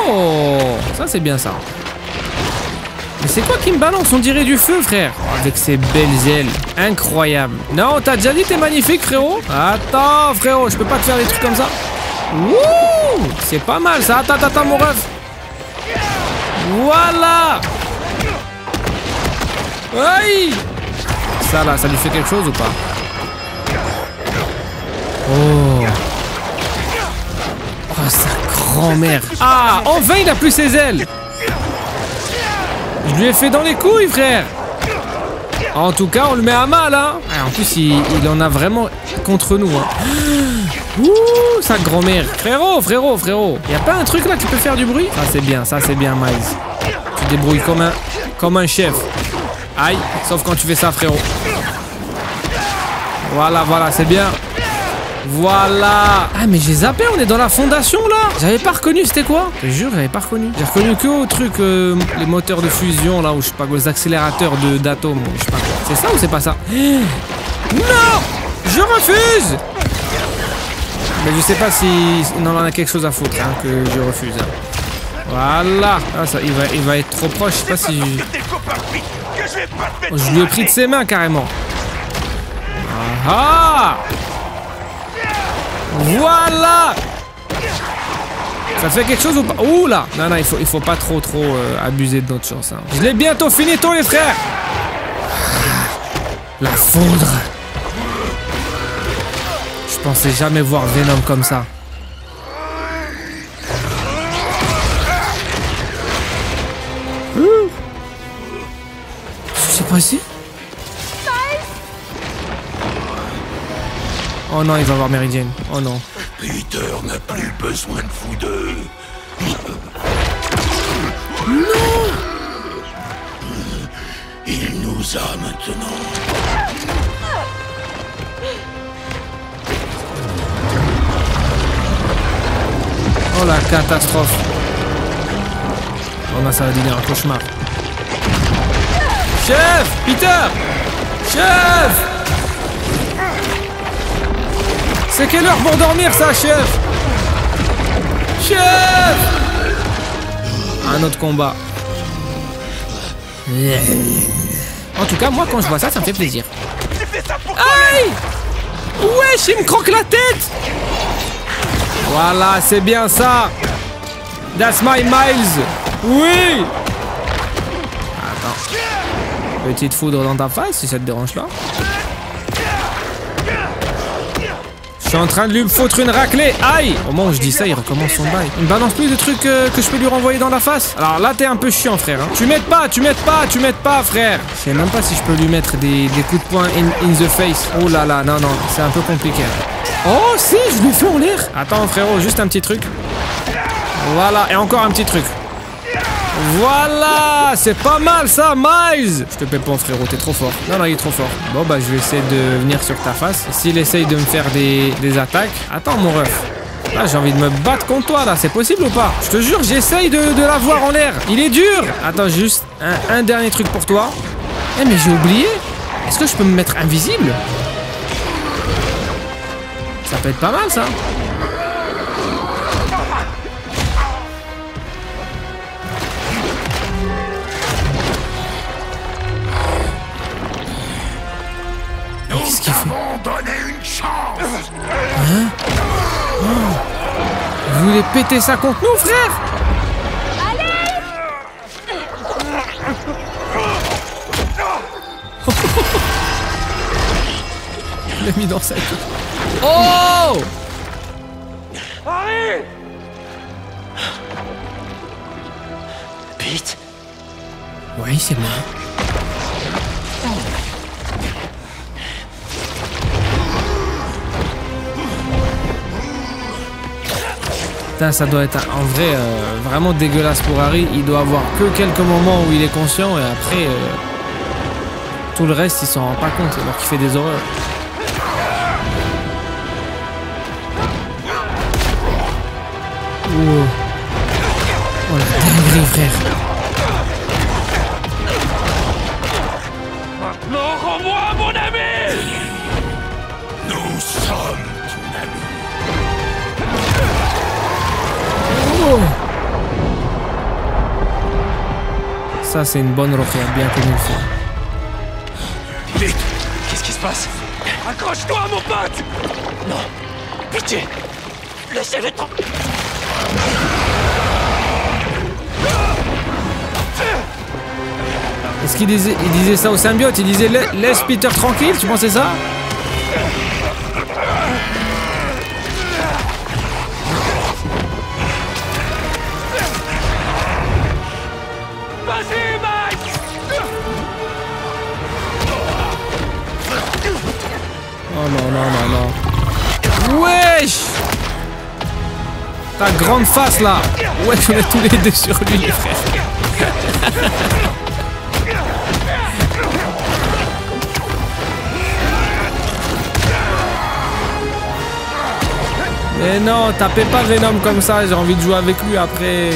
Oh, ça c'est bien ça. Mais c'est quoi qui me balance? On dirait du feu, frère. Avec ses belles ailes, incroyable. Non, t'as déjà dit t'es magnifique, frérot. Attends, frérot, je peux pas te faire des trucs comme ça. Wouh, c'est pas mal ça. Attends, attends, mon ref. Voilà. Aïe! Ça là, ça lui fait quelque chose ou pas? Oh! Oh, sa grand-mère! Ah! Enfin, il a plus ses ailes! Je lui ai fait dans les couilles, frère! En tout cas, on le met à mal, hein! En plus, il, il en a vraiment contre nous, hein! Ouh, sa grand-mère! Frérot, frérot, frérot! Y'a pas un truc là qui peut faire du bruit? Ça, c'est bien, ça, c'est bien, Miles. Tu débrouilles comme un, comme un chef. Aïe, sauf quand tu fais ça, frérot. Voilà, voilà, c'est bien. Voilà. Ah, mais j'ai zappé, on est dans la fondation, là. J'avais pas reconnu, c'était quoi? Je te jure, j'avais pas reconnu. J'ai reconnu que au truc, euh, les moteurs de fusion, là, ou je sais pas, aux accélérateurs d'atomes, je sais pas. C'est ça ou c'est pas ça? Non! Je refuse! Mais je sais pas si... Non, on en a quelque chose à foutre, hein, que je refuse. Hein. Voilà. Ah, ça, il va, il va être trop proche, je sais pas si... Je lui ai pris de ses mains carrément. Ah, voilà. Ça fait quelque chose ou pas? Ouh là. Non, non, il faut, il faut pas trop trop euh, abuser de notre chance. Hein. Je l'ai bientôt fini, tous les frères. La foudre. Je pensais jamais voir Venom comme ça. Ici. Oh non, il va voir Mary Jane. Oh non. Peter n'a plus besoin de vous deux. Non. Il nous a maintenant. Oh la catastrophe. Oh non, ça va devenir un cauchemar. Chef! Peter! Chef! C'est quelle heure pour dormir ça, chef? Chef! Un autre combat. En tout cas, moi, quand je vois ça, ça me fait plaisir. Aïe! Wesh, il me croque la tête! Voilà, c'est bien ça! That's my Miles! Oui! Attends. Petite foudre dans ta face si ça te dérange là. suis en train de lui foutre une raclée. Aïe. Au moment où je dis ça, il recommence son bail. Il me balance plus de trucs euh, que je peux lui renvoyer dans la face. Alors là, t'es un peu chiant, frère. Hein. Tu m'aides pas, tu m'aides pas, tu m'aides pas, frère. Je sais même pas si je peux lui mettre des, des coups de poing in, in the face. Oh là là, non, non, c'est un peu compliqué. Oh si, je lui fais en l'air. Attends, frérot, juste un petit truc. Voilà, et encore un petit truc. Voilà, c'est pas mal ça, Miles. Je te paie pas, frérot, t'es trop fort. Non, non, il est trop fort. Bon, bah, je vais essayer de venir sur ta face. S'il essaye de me faire des, des attaques... Attends, mon ref. Là, j'ai envie de me battre contre toi, là. C'est possible ou pas? Je te jure, j'essaye de, de l'avoir en l'air. Il est dur. Attends, juste un, un dernier truc pour toi. Eh, mais j'ai oublié. Est-ce que je peux me mettre invisible? Ça peut être pas mal, ça. Qu'est-ce qu'il fait? Hein? Oh. Vous voulez péter ça contre nous, frère? Allez! Il l'a mis dans sa queue. Oh! Allez! Pete? Oui, c'est moi. Ça doit être en vrai euh, vraiment dégueulasse pour Harry. Il doit avoir que quelques moments où il est conscient et après euh, tout le reste il s'en rend pas compte alors qu'il fait des horreurs. Wow. Oh la dinguerie, frère. Maintenant rends-moi mon ami. Nous sommes. Ça, c'est une bonne roquette, bien connue, ça. Vite, qu'est-ce qui se passe? Accroche-toi, mon pote! Non, pitié! Laissez-le temps! Est-ce qu'il disait, il disait ça au symbiote? Il disait « Laisse Peter tranquille », tu pensais ça? Oh non, non, non, non. Wesh! Ta grande face là! Ouais, on est tous les deux sur lui, les frères. Mais non, tapez pas Venom comme ça, j'ai envie de jouer avec lui après.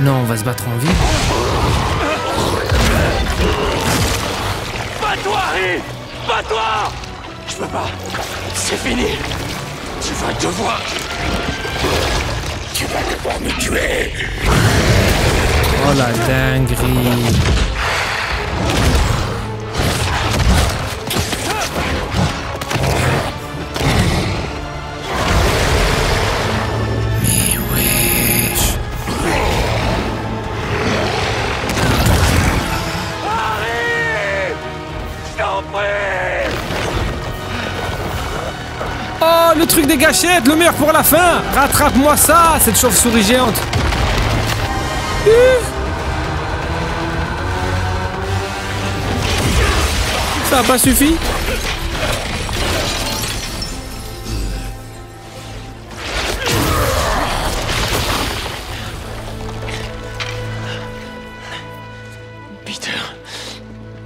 Non, on va se battre en vie. Bats-toi, Harry! Bats-toi! Je peux pas. C'est fini. Tu vas devoir... Tu vas devoir me tuer. Oh la dinguerie. Le truc des gâchettes, le meilleur pour la fin. Rattrape-moi ça, cette chauve-souris géante. Uuh. Ça n'a pas suffi. Peter,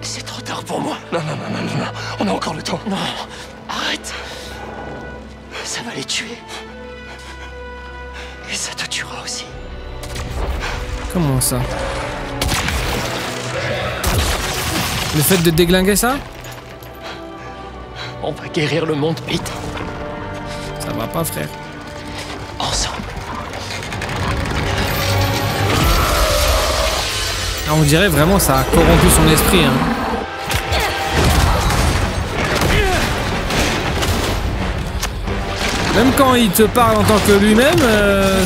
c'est trop tard pour moi. Non, non, non, non, non, on a encore le temps. Non, arrête. Ça va les tuer. Et ça te tuera aussi. Comment ça? Le fait de déglinguer ça? On va guérir le monde, Pete. va pas, frère. Ensemble. Ah, on dirait vraiment ça a corrompu son esprit, hein. Même quand il te parle en tant que lui-même, euh...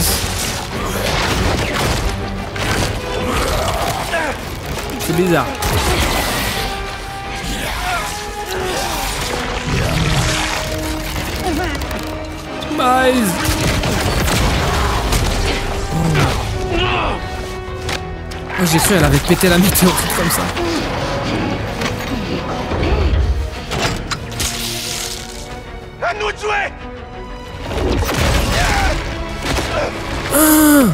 c'est bizarre. Miles. Oh. Oh, j'ai cru, elle avait pété la météorite comme ça. À nous de jouer. Ah.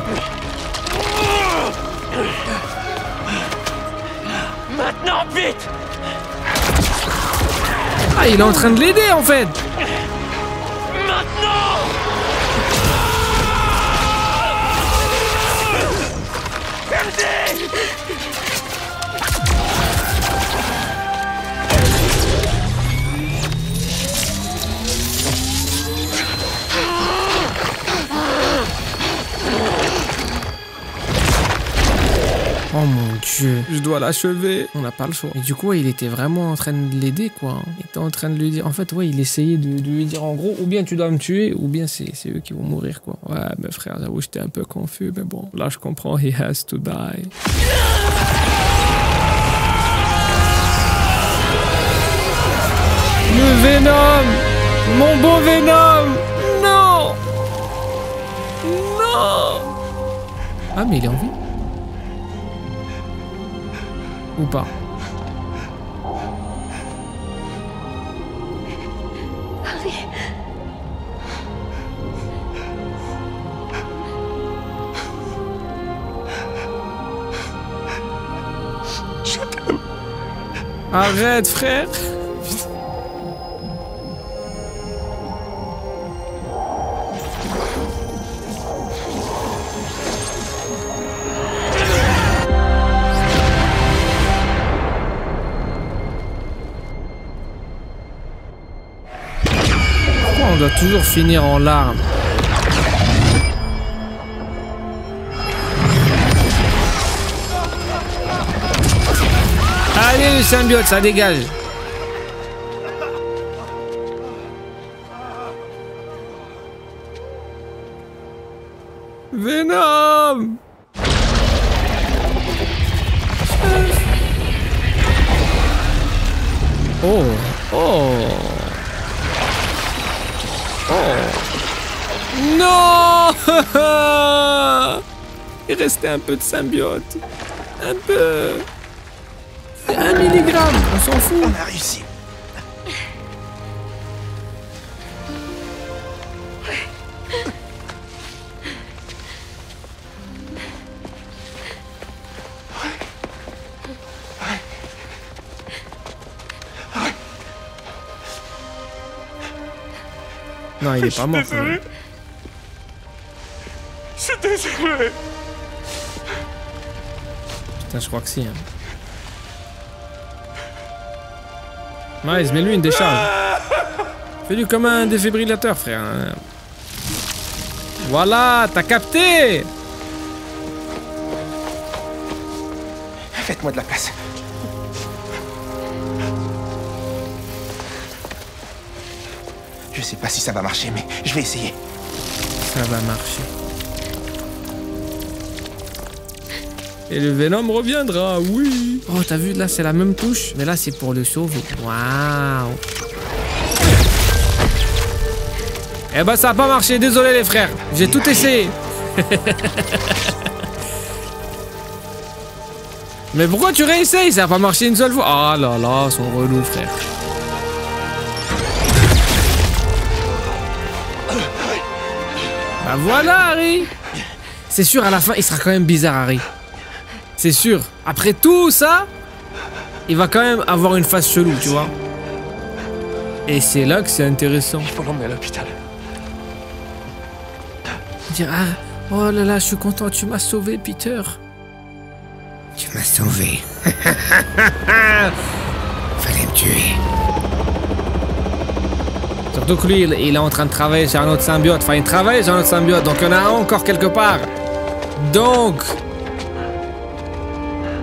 Maintenant, vite. Ah, il est en train de l'aider en fait. Maintenant. Perdez. Oh mon dieu, je dois l'achever. On n'a pas le choix. Et du coup, ouais, il était vraiment en train de l'aider, quoi. Il était en train de lui dire... En fait, ouais, il essayait de, de lui dire en gros, ou bien tu dois me tuer, ou bien c'est eux qui vont mourir, quoi. Ouais, mais frère, j'avoue, j'étais un peu confus, mais bon. Là, je comprends, he has to die. Le Venom. Mon beau Venom. Non. Non. Ah, mais il est en vie. Ou pas. Allez. Je t'aime. Arrête, frère. On doit toujours finir en larmes. Allez, le symbiote, ça dégage. Venom. Oh, oh. Oh. Non. Il restait un peu de symbiote. Un peu. Un milligramme, on s'en fout. On a réussi. Non, il est pas mort. Je suis désolé. Putain, je crois que si. Hein. Miles, mets-lui une décharge. Fais-lui comme un défibrillateur, frère. Voilà, t'as capté. Faites-moi de la place. Je sais pas si ça va marcher, mais je vais essayer. Ça va marcher. Et le Venom reviendra, oui. Oh, t'as vu, là, c'est la même touche. Mais là, c'est pour le sauver. Waouh. Eh ben, ça a pas marché. Désolé, les frères. J'ai tout essayé. Mais pourquoi tu réessayes? Ça a pas marché une seule fois. Ah là là, ils sont relous, frère. Ah voilà, Harry. C'est sûr, à la fin, il sera quand même bizarre, Harry. C'est sûr. Après tout ça, il va quand même avoir une face chelou, tu vois. Et c'est là que c'est intéressant. Il faut l'emmener à l'hôpital. Dire, ah, oh là là, je suis content, tu m'as sauvé, Peter. Tu m'as sauvé. Fallait me tuer. Surtout que lui, il, il est en train de travailler sur un autre symbiote. Enfin, il travaille sur un autre symbiote, donc il y en a encore quelque part. Donc...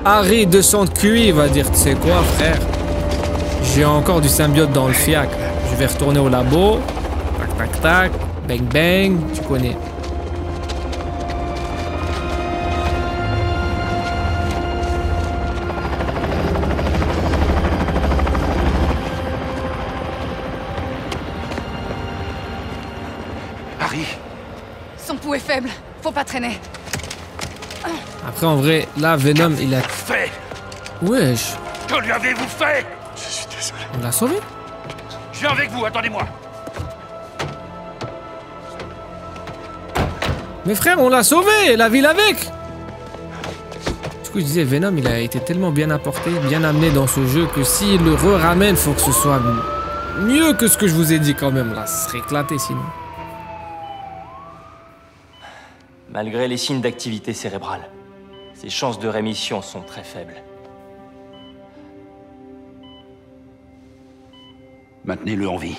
Harry de son Q I va dire, tu sais quoi, frère? J'ai encore du symbiote dans le fiac. Je vais retourner au labo. Tac, tac, tac. Bang, bang. Tu connais. Est faible, faut pas traîner. Après, en vrai, là, Venom, il a fait. Wesh. Que lui avez-vous fait? Je suis désolé. On l'a sauvé. Je viens avec vous, attendez-moi. Mais frère, on l'a sauvé, la ville avec. Du coup, je disais, Venom, il a été tellement bien apporté, bien amené dans ce jeu que s'il le re-ramène, faut que ce soit mieux que ce que je vous ai dit quand même. Là, ce serait éclaté sinon. Malgré les signes d'activité cérébrale, ses chances de rémission sont très faibles. Maintenez-le en vie.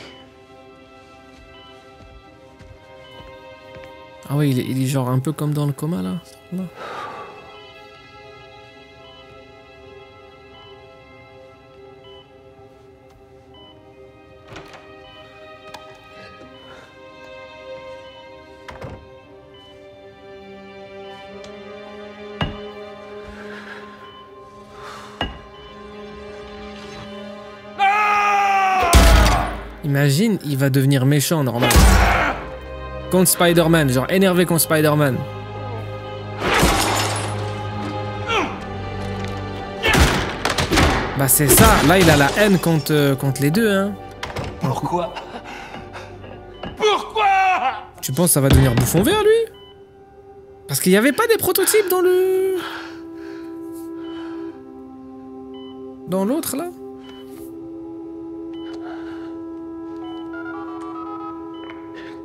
Ah oui, il est, il est genre un peu comme dans le coma, là. là. Imagine, il va devenir méchant, Norman. Contre Spider-Man, genre énervé contre Spider-Man. Bah c'est ça, là il a la haine contre, euh, contre les deux, hein. Pourquoi? Pourquoi? Tu penses que ça va devenir bouffon vert, lui? Parce qu'il n'y avait pas des prototypes dans le... Dans l'autre, là.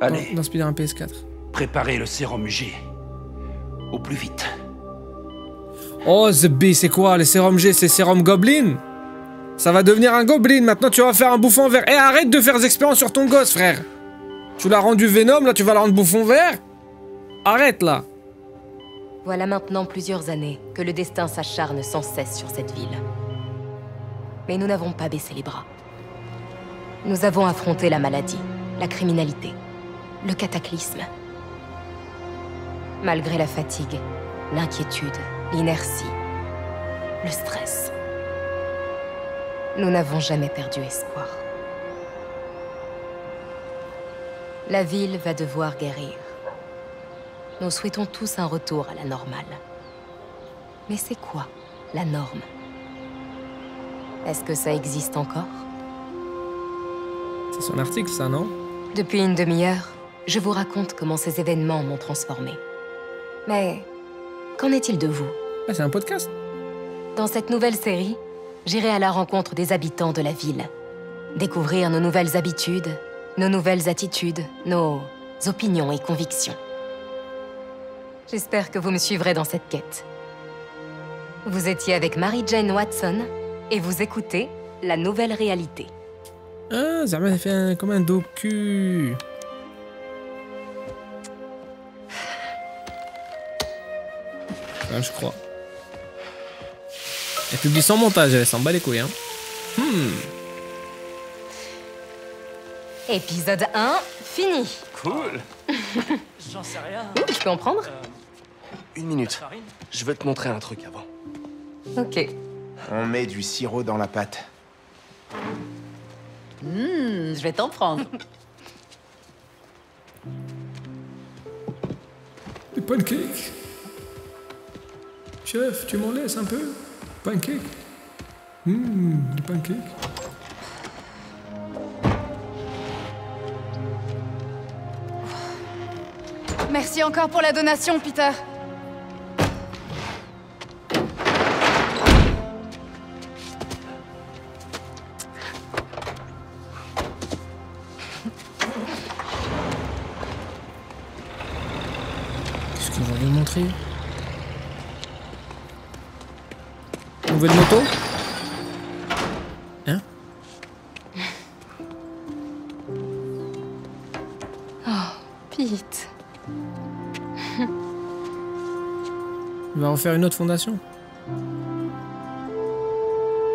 Allez, dans Spider-Man P S quatre. Préparez le sérum G au plus vite. Oh, the B, c'est quoi? Le sérum G, c'est sérum Goblin? Ça va devenir un Goblin, maintenant tu vas faire un bouffon vert. Eh, hey, arrête de faire des expériences sur ton gosse, frère. Tu l'as rendu Venom, là tu vas le rendre bouffon vert? Arrête, là. Voilà maintenant plusieurs années que le destin s'acharne sans cesse sur cette ville. Mais nous n'avons pas baissé les bras. Nous avons affronté la maladie, la criminalité, le cataclysme. Malgré la fatigue, l'inquiétude, l'inertie, le stress, nous n'avons jamais perdu espoir. La ville va devoir guérir. Nous souhaitons tous un retour à la normale. Mais c'est quoi, la norme? Est-ce que ça existe encore? C'est son article, ça, non? Depuis une demi-heure, je vous raconte comment ces événements m'ont transformé. Mais qu'en est-il de vous? Ah, c'est un podcast. Dans cette nouvelle série, j'irai à la rencontre des habitants de la ville. Découvrir nos nouvelles habitudes, nos nouvelles attitudes, nos opinions et convictions. J'espère que vous me suivrez dans cette quête. Vous étiez avec Mary Jane Watson et vous écoutez La Nouvelle Réalité. Ah, ça m'a fait un, comme un docu. Enfin, je crois. Elle publie sans montage, elle s'en bat les couilles, hein. Hmm. Épisode un, fini. Cool. J'en sais rien. Je peux en prendre? Euh, une minute. Je veux te montrer un truc avant. Ok. On met du sirop dans la pâte. Mmh, je vais t'en prendre. Des pancakes. Chef, tu m'en laisses un peu? Pancakes. Mmh, des pancakes. Merci encore pour la donation, Peter. Nouvelle moto? Hein? en faire une autre fondation.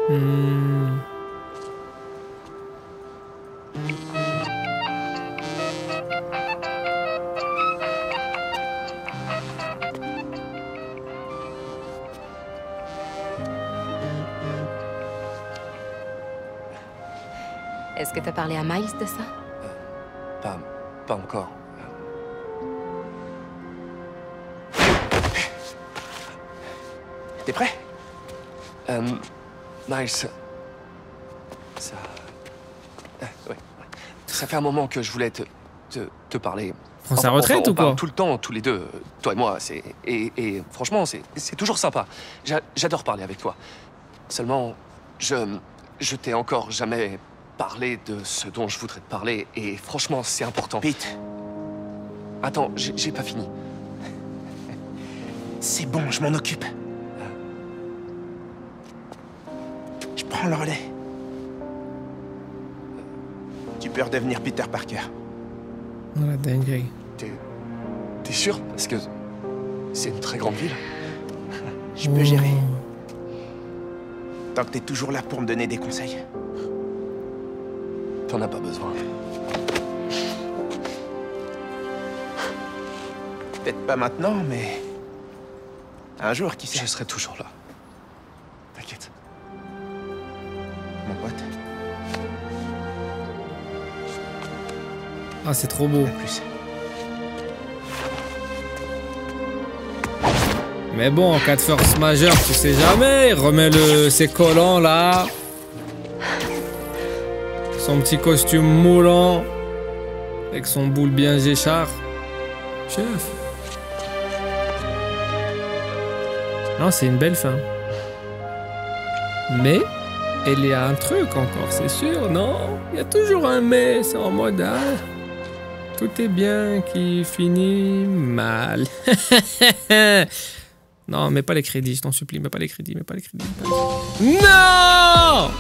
Hmm. Est-ce que t'as parlé à Miles de ça? Euh, pas, pas encore. T'es prêt? Euh, Miles, ça... Euh, ouais. Ça fait un moment que je voulais te, te, te parler. Prends sa retraite on, on, on ou quoi? Tout le temps, tous les deux, toi et moi, c'est... Et, et franchement, c'est toujours sympa. J'adore parler avec toi. Seulement, je... Je t'ai encore jamais... parler de ce dont je voudrais te parler, et franchement, c'est important. Pete. Attends, j'ai pas fini. C'est bon, je m'en occupe. Je prends le relais. Tu peux redevenir Peter Parker. Oh la dinguerie. T'es... T'es sûr? Parce que... c'est une très grande ville. Je peux gérer. Tant que t'es toujours là pour me donner des conseils. T'en as pas besoin. Peut-être pas maintenant, mais... un jour, qui sait? Je serai toujours là. T'inquiète. Mon pote. Ah, c'est trop beau. À plus. Mais bon, en cas de force majeure, tu sais jamais. Remets le... ces collants, là. Son petit costume moulant, avec son boule bien Géchard. Chef. Non, c'est une belle fin. Mais, il y a un truc encore, c'est sûr, non? Il y a toujours un mais, c'est en mode, hein, tout est bien qui finit mal. Non, mais pas les crédits, je t'en supplie, mais pas les crédits, mais pas les crédits. Non!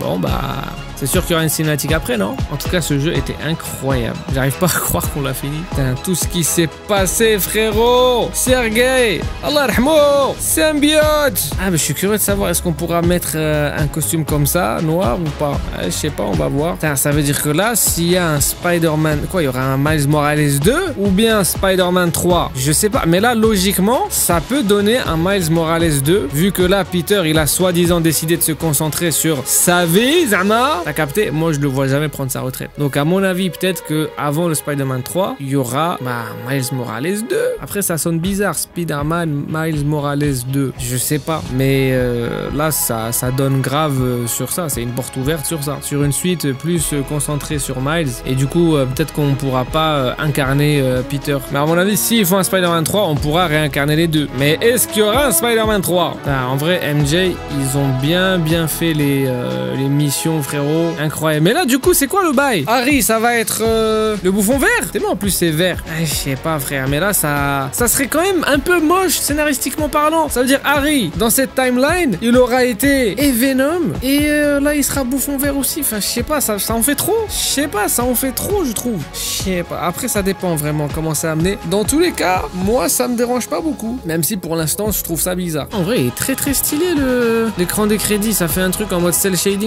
Bon bah, c'est sûr qu'il y aura une cinématique après, non? En tout cas, ce jeu était incroyable. J'arrive pas à croire qu'on l'a fini. Putain, tout ce qui s'est passé, frérot! Sergei! Allah rahmo! Symbiote! Ah, mais je suis curieux de savoir, est-ce qu'on pourra mettre euh, un costume comme ça, noir ou pas? Ouais, je sais pas, on va voir. Putain, ça veut dire que là, s'il y a un Spider-Man... Quoi, il y aura un Miles Morales deux? Ou bien un Spider-Man trois? Je sais pas, mais là, logiquement, ça peut donner un Miles Morales deux, vu que là, Peter, il a soi-disant décidé de se concentrer sur sa vie. Zama, t'as capté? Moi, je le vois jamais prendre sa retraite. Donc, à mon avis, peut-être que avant le Spider-Man trois, il y aura bah, Miles Morales deux. Après, ça sonne bizarre, Spider-Man, Miles Morales deux. Je sais pas, mais euh, là, ça, ça donne grave euh, sur ça. C'est une porte ouverte sur ça, sur une suite plus euh, concentrée sur Miles. Et du coup, euh, peut-être qu'on pourra pas euh, incarner euh, Peter. Mais à mon avis, s'ils font un Spider-Man trois, on pourra réincarner les deux. Mais est-ce qu'il y aura un Spider-Man trois? Ah, en vrai, M J, ils ont bien, bien fait les. Euh, les mission frérot, incroyable. Mais là du coup c'est quoi le bail? Harry ça va être euh, le bouffon vert? C'est moi en plus c'est vert. Ah, je sais pas frère, mais là ça ça serait quand même un peu moche scénaristiquement parlant. Ça veut dire Harry dans cette timeline il aura été et Venom et euh, là il sera bouffon vert aussi. Enfin je sais pas, ça, ça en fait trop. Je sais pas, ça en fait trop je trouve. Je sais pas. Après ça dépend vraiment comment c'est amené. Dans tous les cas moi ça me dérange pas beaucoup. Même si pour l'instant je trouve ça bizarre. En vrai il est très très stylé le l'écran des crédits. Ça fait un truc en mode cel shading.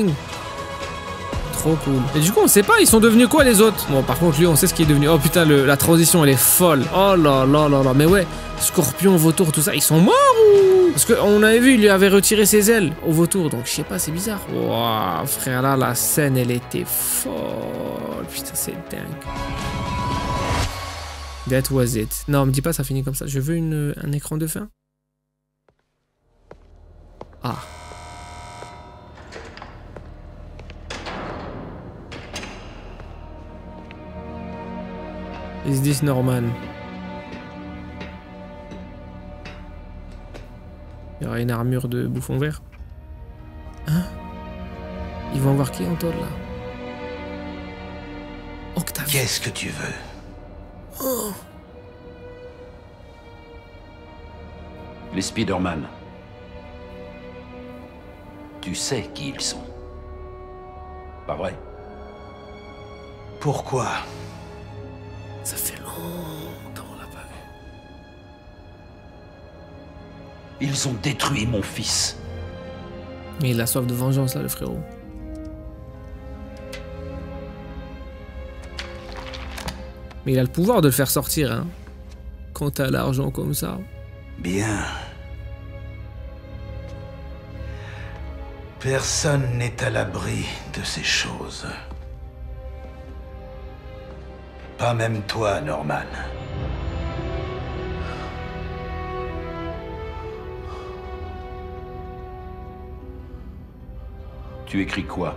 Trop cool. Et du coup on sait pas ils sont devenus quoi les autres. Bon par contre lui on sait ce qu'il est devenu. Oh putain le, la transition elle est folle. Oh là là là là. Mais ouais scorpion, vautour tout ça. Ils sont morts ou? Parce qu'on avait vu il lui avait retiré ses ailes au vautour. Donc je sais pas c'est bizarre. Waouh frère là la scène elle était folle. Putain c'est dingue. That was it. Non me dis pas ça finit comme ça. Je veux une, un écran de fin. Ah is this Norman? Il y aura une armure de bouffon vert. Hein? Ils vont voir qui en tôle là? Octavius. Qu'est-ce que tu veux? Oh. Les Spider-Man. Tu sais qui ils sont. Pas vrai? Pourquoi? Ça fait longtemps qu'on l'a pas vu. Ils ont détruit mon fils. Mais il a soif de vengeance là, le frérot. Mais il a le pouvoir de le faire sortir, hein. Quand t'as l'argent comme ça. Bien. Personne n'est à l'abri de ces choses. Pas même toi, Norman. Tu écris quoi?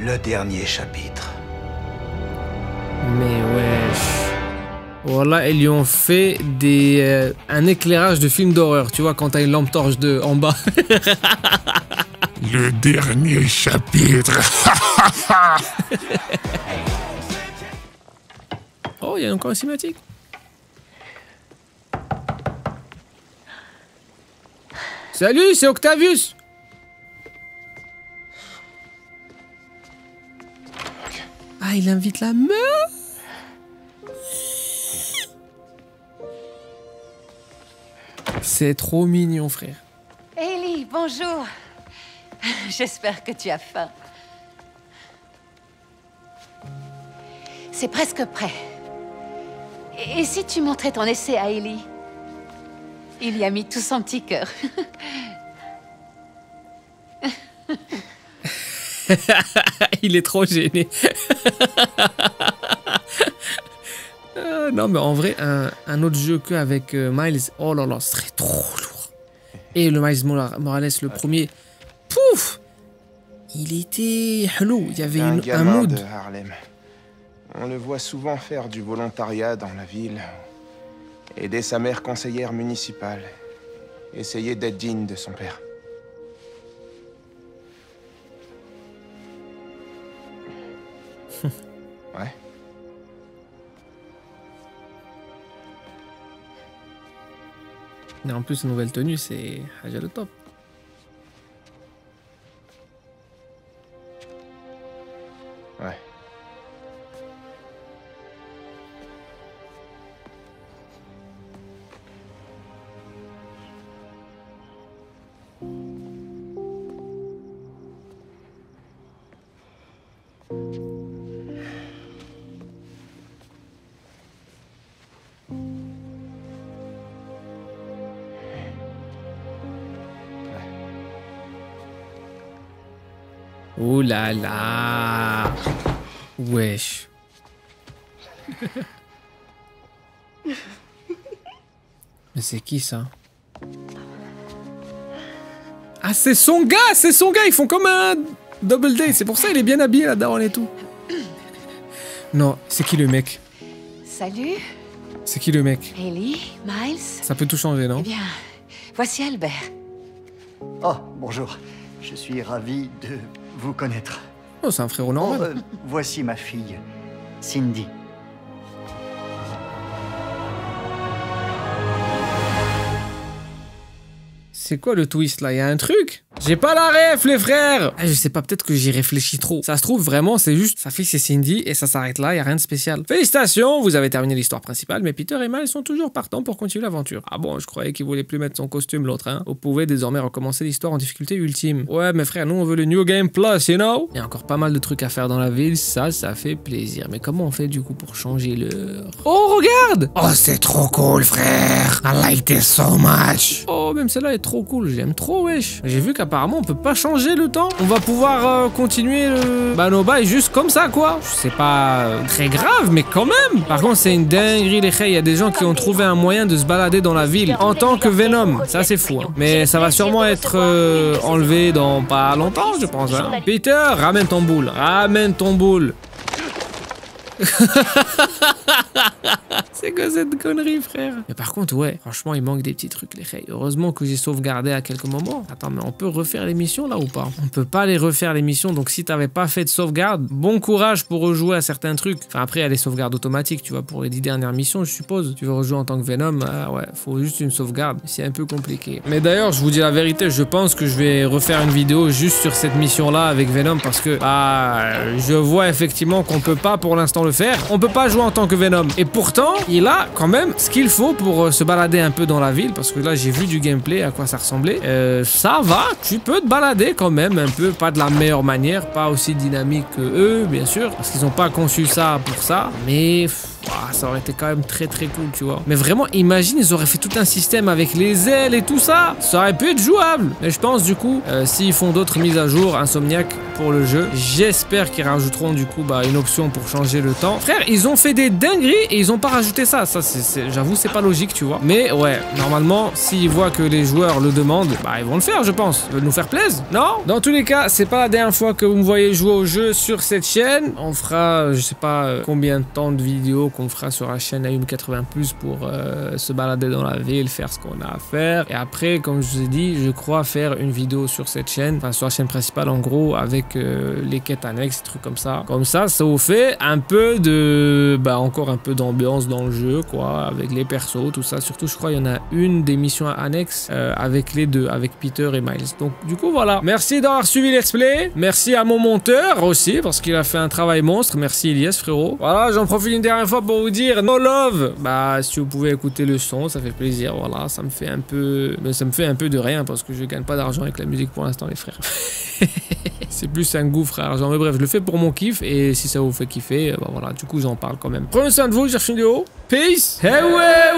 Le dernier chapitre. Mais wesh. Voilà, ils lui ont fait des, euh, un éclairage de film d'horreur, tu vois, quand t'as une lampe torche de, en bas. Le dernier chapitre. Oh, il y a encore une cinématique. Salut, c'est Octavius. Ah, il invite la meuf. C'est trop mignon, frère. Ellie, bonjour. J'espère que tu as faim. C'est presque prêt. Et si tu montrais ton essai à Ellie? Il y a mis tout son petit cœur. Il est trop gêné. Euh, non, mais en vrai, un, un autre jeu qu'avec euh, Miles, oh là là, ce serait trop lourd. Et le Miles Morales, le premier, pouf, il était hello, il y avait une, un, un mood. De Harlem. On le voit souvent faire du volontariat dans la ville, aider sa mère conseillère municipale, essayer d'être digne de son père. Ouais. Et en plus, cette nouvelle tenue, c'est déjà le top. Ouais. Ouh là là. Wesh. Mais c'est qui ça? Ah, c'est son gars, c'est son gars, ils font comme un double date, c'est pour ça il est bien habillé la daronne et tout. Non, c'est qui le mec? Salut. C'est qui le mec? Ellie, Miles. Ça peut tout changer, non? Eh bien, voici Albert. Oh, bonjour. Je suis ravi de vous connaître. Oh, c'est un frérot normal. Oh, euh, voici ma fille, Cindy. C'est quoi le twist là? Il y a un truc? J'ai pas la ref, les frères! Ah, je sais pas, peut-être que j'y réfléchis trop. Ça se trouve vraiment, c'est juste sa fille, c'est Cindy et ça s'arrête là, il y a rien de spécial. Félicitations, vous avez terminé l'histoire principale, mais Peter et Miles sont toujours partants pour continuer l'aventure. Ah bon, je croyais qu'il voulait plus mettre son costume l'autre, hein. Vous pouvez désormais recommencer l'histoire en difficulté ultime. Ouais, mes frères, nous on veut le New Game Plus, you know? Il y a encore pas mal de trucs à faire dans la ville, ça, ça fait plaisir. Mais comment on fait du coup pour changer l'heure? Oh, regarde! Oh, c'est trop cool, frère! I like this so much! Oh, même celle-là est trop cool, j'aime trop, wesh. J'ai vu qu'apparemment on peut pas changer le temps. On va pouvoir euh, continuer le... bah nos bails juste comme ça, quoi. C'est pas euh, très grave, mais quand même. Par contre, c'est une dinguerie, les gars. Il y a des gens qui ont trouvé un moyen de se balader dans la ville en tant que Venom. Ça, c'est fou, hein. Mais ça va sûrement être euh, enlevé dans pas longtemps, je pense, hein. Peter, ramène ton boule. Ramène ton boule. C'est quoi cette connerie, frère? Mais par contre, ouais, franchement, il manque des petits trucs, les hey, heureusement que j'ai sauvegardé à quelques moments. Attends, mais on peut refaire les missions là ou pas? On peut pas les refaire les missions, donc si t'avais pas fait de sauvegarde, bon courage pour rejouer à certains trucs. Enfin, après, il y a les sauvegardes automatiques, tu vois, pour les dix dernières missions, je suppose. Tu veux rejouer en tant que Venom, ah ouais, faut juste une sauvegarde. C'est un peu compliqué. Mais d'ailleurs, je vous dis la vérité, je pense que je vais refaire une vidéo juste sur cette mission là avec Venom parce que, ah, je vois effectivement qu'on peut pas pour l'instant sans le faire, on peut pas jouer en tant que Venom. Et pourtant, il a quand même ce qu'il faut pour se balader un peu dans la ville, parce que là, j'ai vu du gameplay, à quoi ça ressemblait. Euh, ça va, tu peux te balader quand même un peu, pas de la meilleure manière, pas aussi dynamique que eux, bien sûr, parce qu'ils ont pas conçu ça pour ça, mais... Wow, ça aurait été quand même très très cool, tu vois. Mais vraiment, imagine, ils auraient fait tout un système avec les ailes et tout ça. Ça aurait pu être jouable. Mais je pense du coup, euh, s'ils font d'autres mises à jour, Insomniac pour le jeu, j'espère qu'ils rajouteront du coup bah, une option pour changer le temps. Frère, ils ont fait des dingueries et ils ont pas rajouté ça. Ça, j'avoue, c'est pas logique, tu vois. Mais ouais, normalement, s'ils voient que les joueurs le demandent, bah ils vont le faire, je pense. Ils veulent nous faire plaisir, non? Dans tous les cas, c'est pas la dernière fois que vous me voyez jouer au jeu sur cette chaîne. On fera, je sais pas combien de temps de vidéos qu'on fera sur la chaîne A U M quatre-vingts plus pour euh, se balader dans la ville, faire ce qu'on a à faire. Et après, comme je vous ai dit, je crois faire une vidéo sur cette chaîne, enfin sur la chaîne principale en gros, avec euh, les quêtes annexes, trucs comme ça. Comme ça, ça vous fait un peu de... Bah encore un peu d'ambiance dans le jeu, quoi, avec les persos, tout ça. Surtout, je crois, il y en a une des missions annexes euh, avec les deux, avec Peter et Miles. Donc du coup, voilà. Merci d'avoir suivi Let's Play. Merci à mon monteur aussi, parce qu'il a fait un travail monstre. Merci Elias, frérot. Voilà, j'en profite une dernière fois pour vous dire no love. Bah si vous pouvez écouter le son, ça fait plaisir. Voilà, ça me fait un peu, mais ça me fait un peu de rien parce que je gagne pas d'argent avec la musique pour l'instant, les frères. C'est plus un goût, frère. Genre, mais bref, je le fais pour mon kiff et si ça vous fait kiffer, bah voilà, du coup j'en parle quand même. Prenez soin de vous, cherchez une vidéo. Peace. Hey ouais.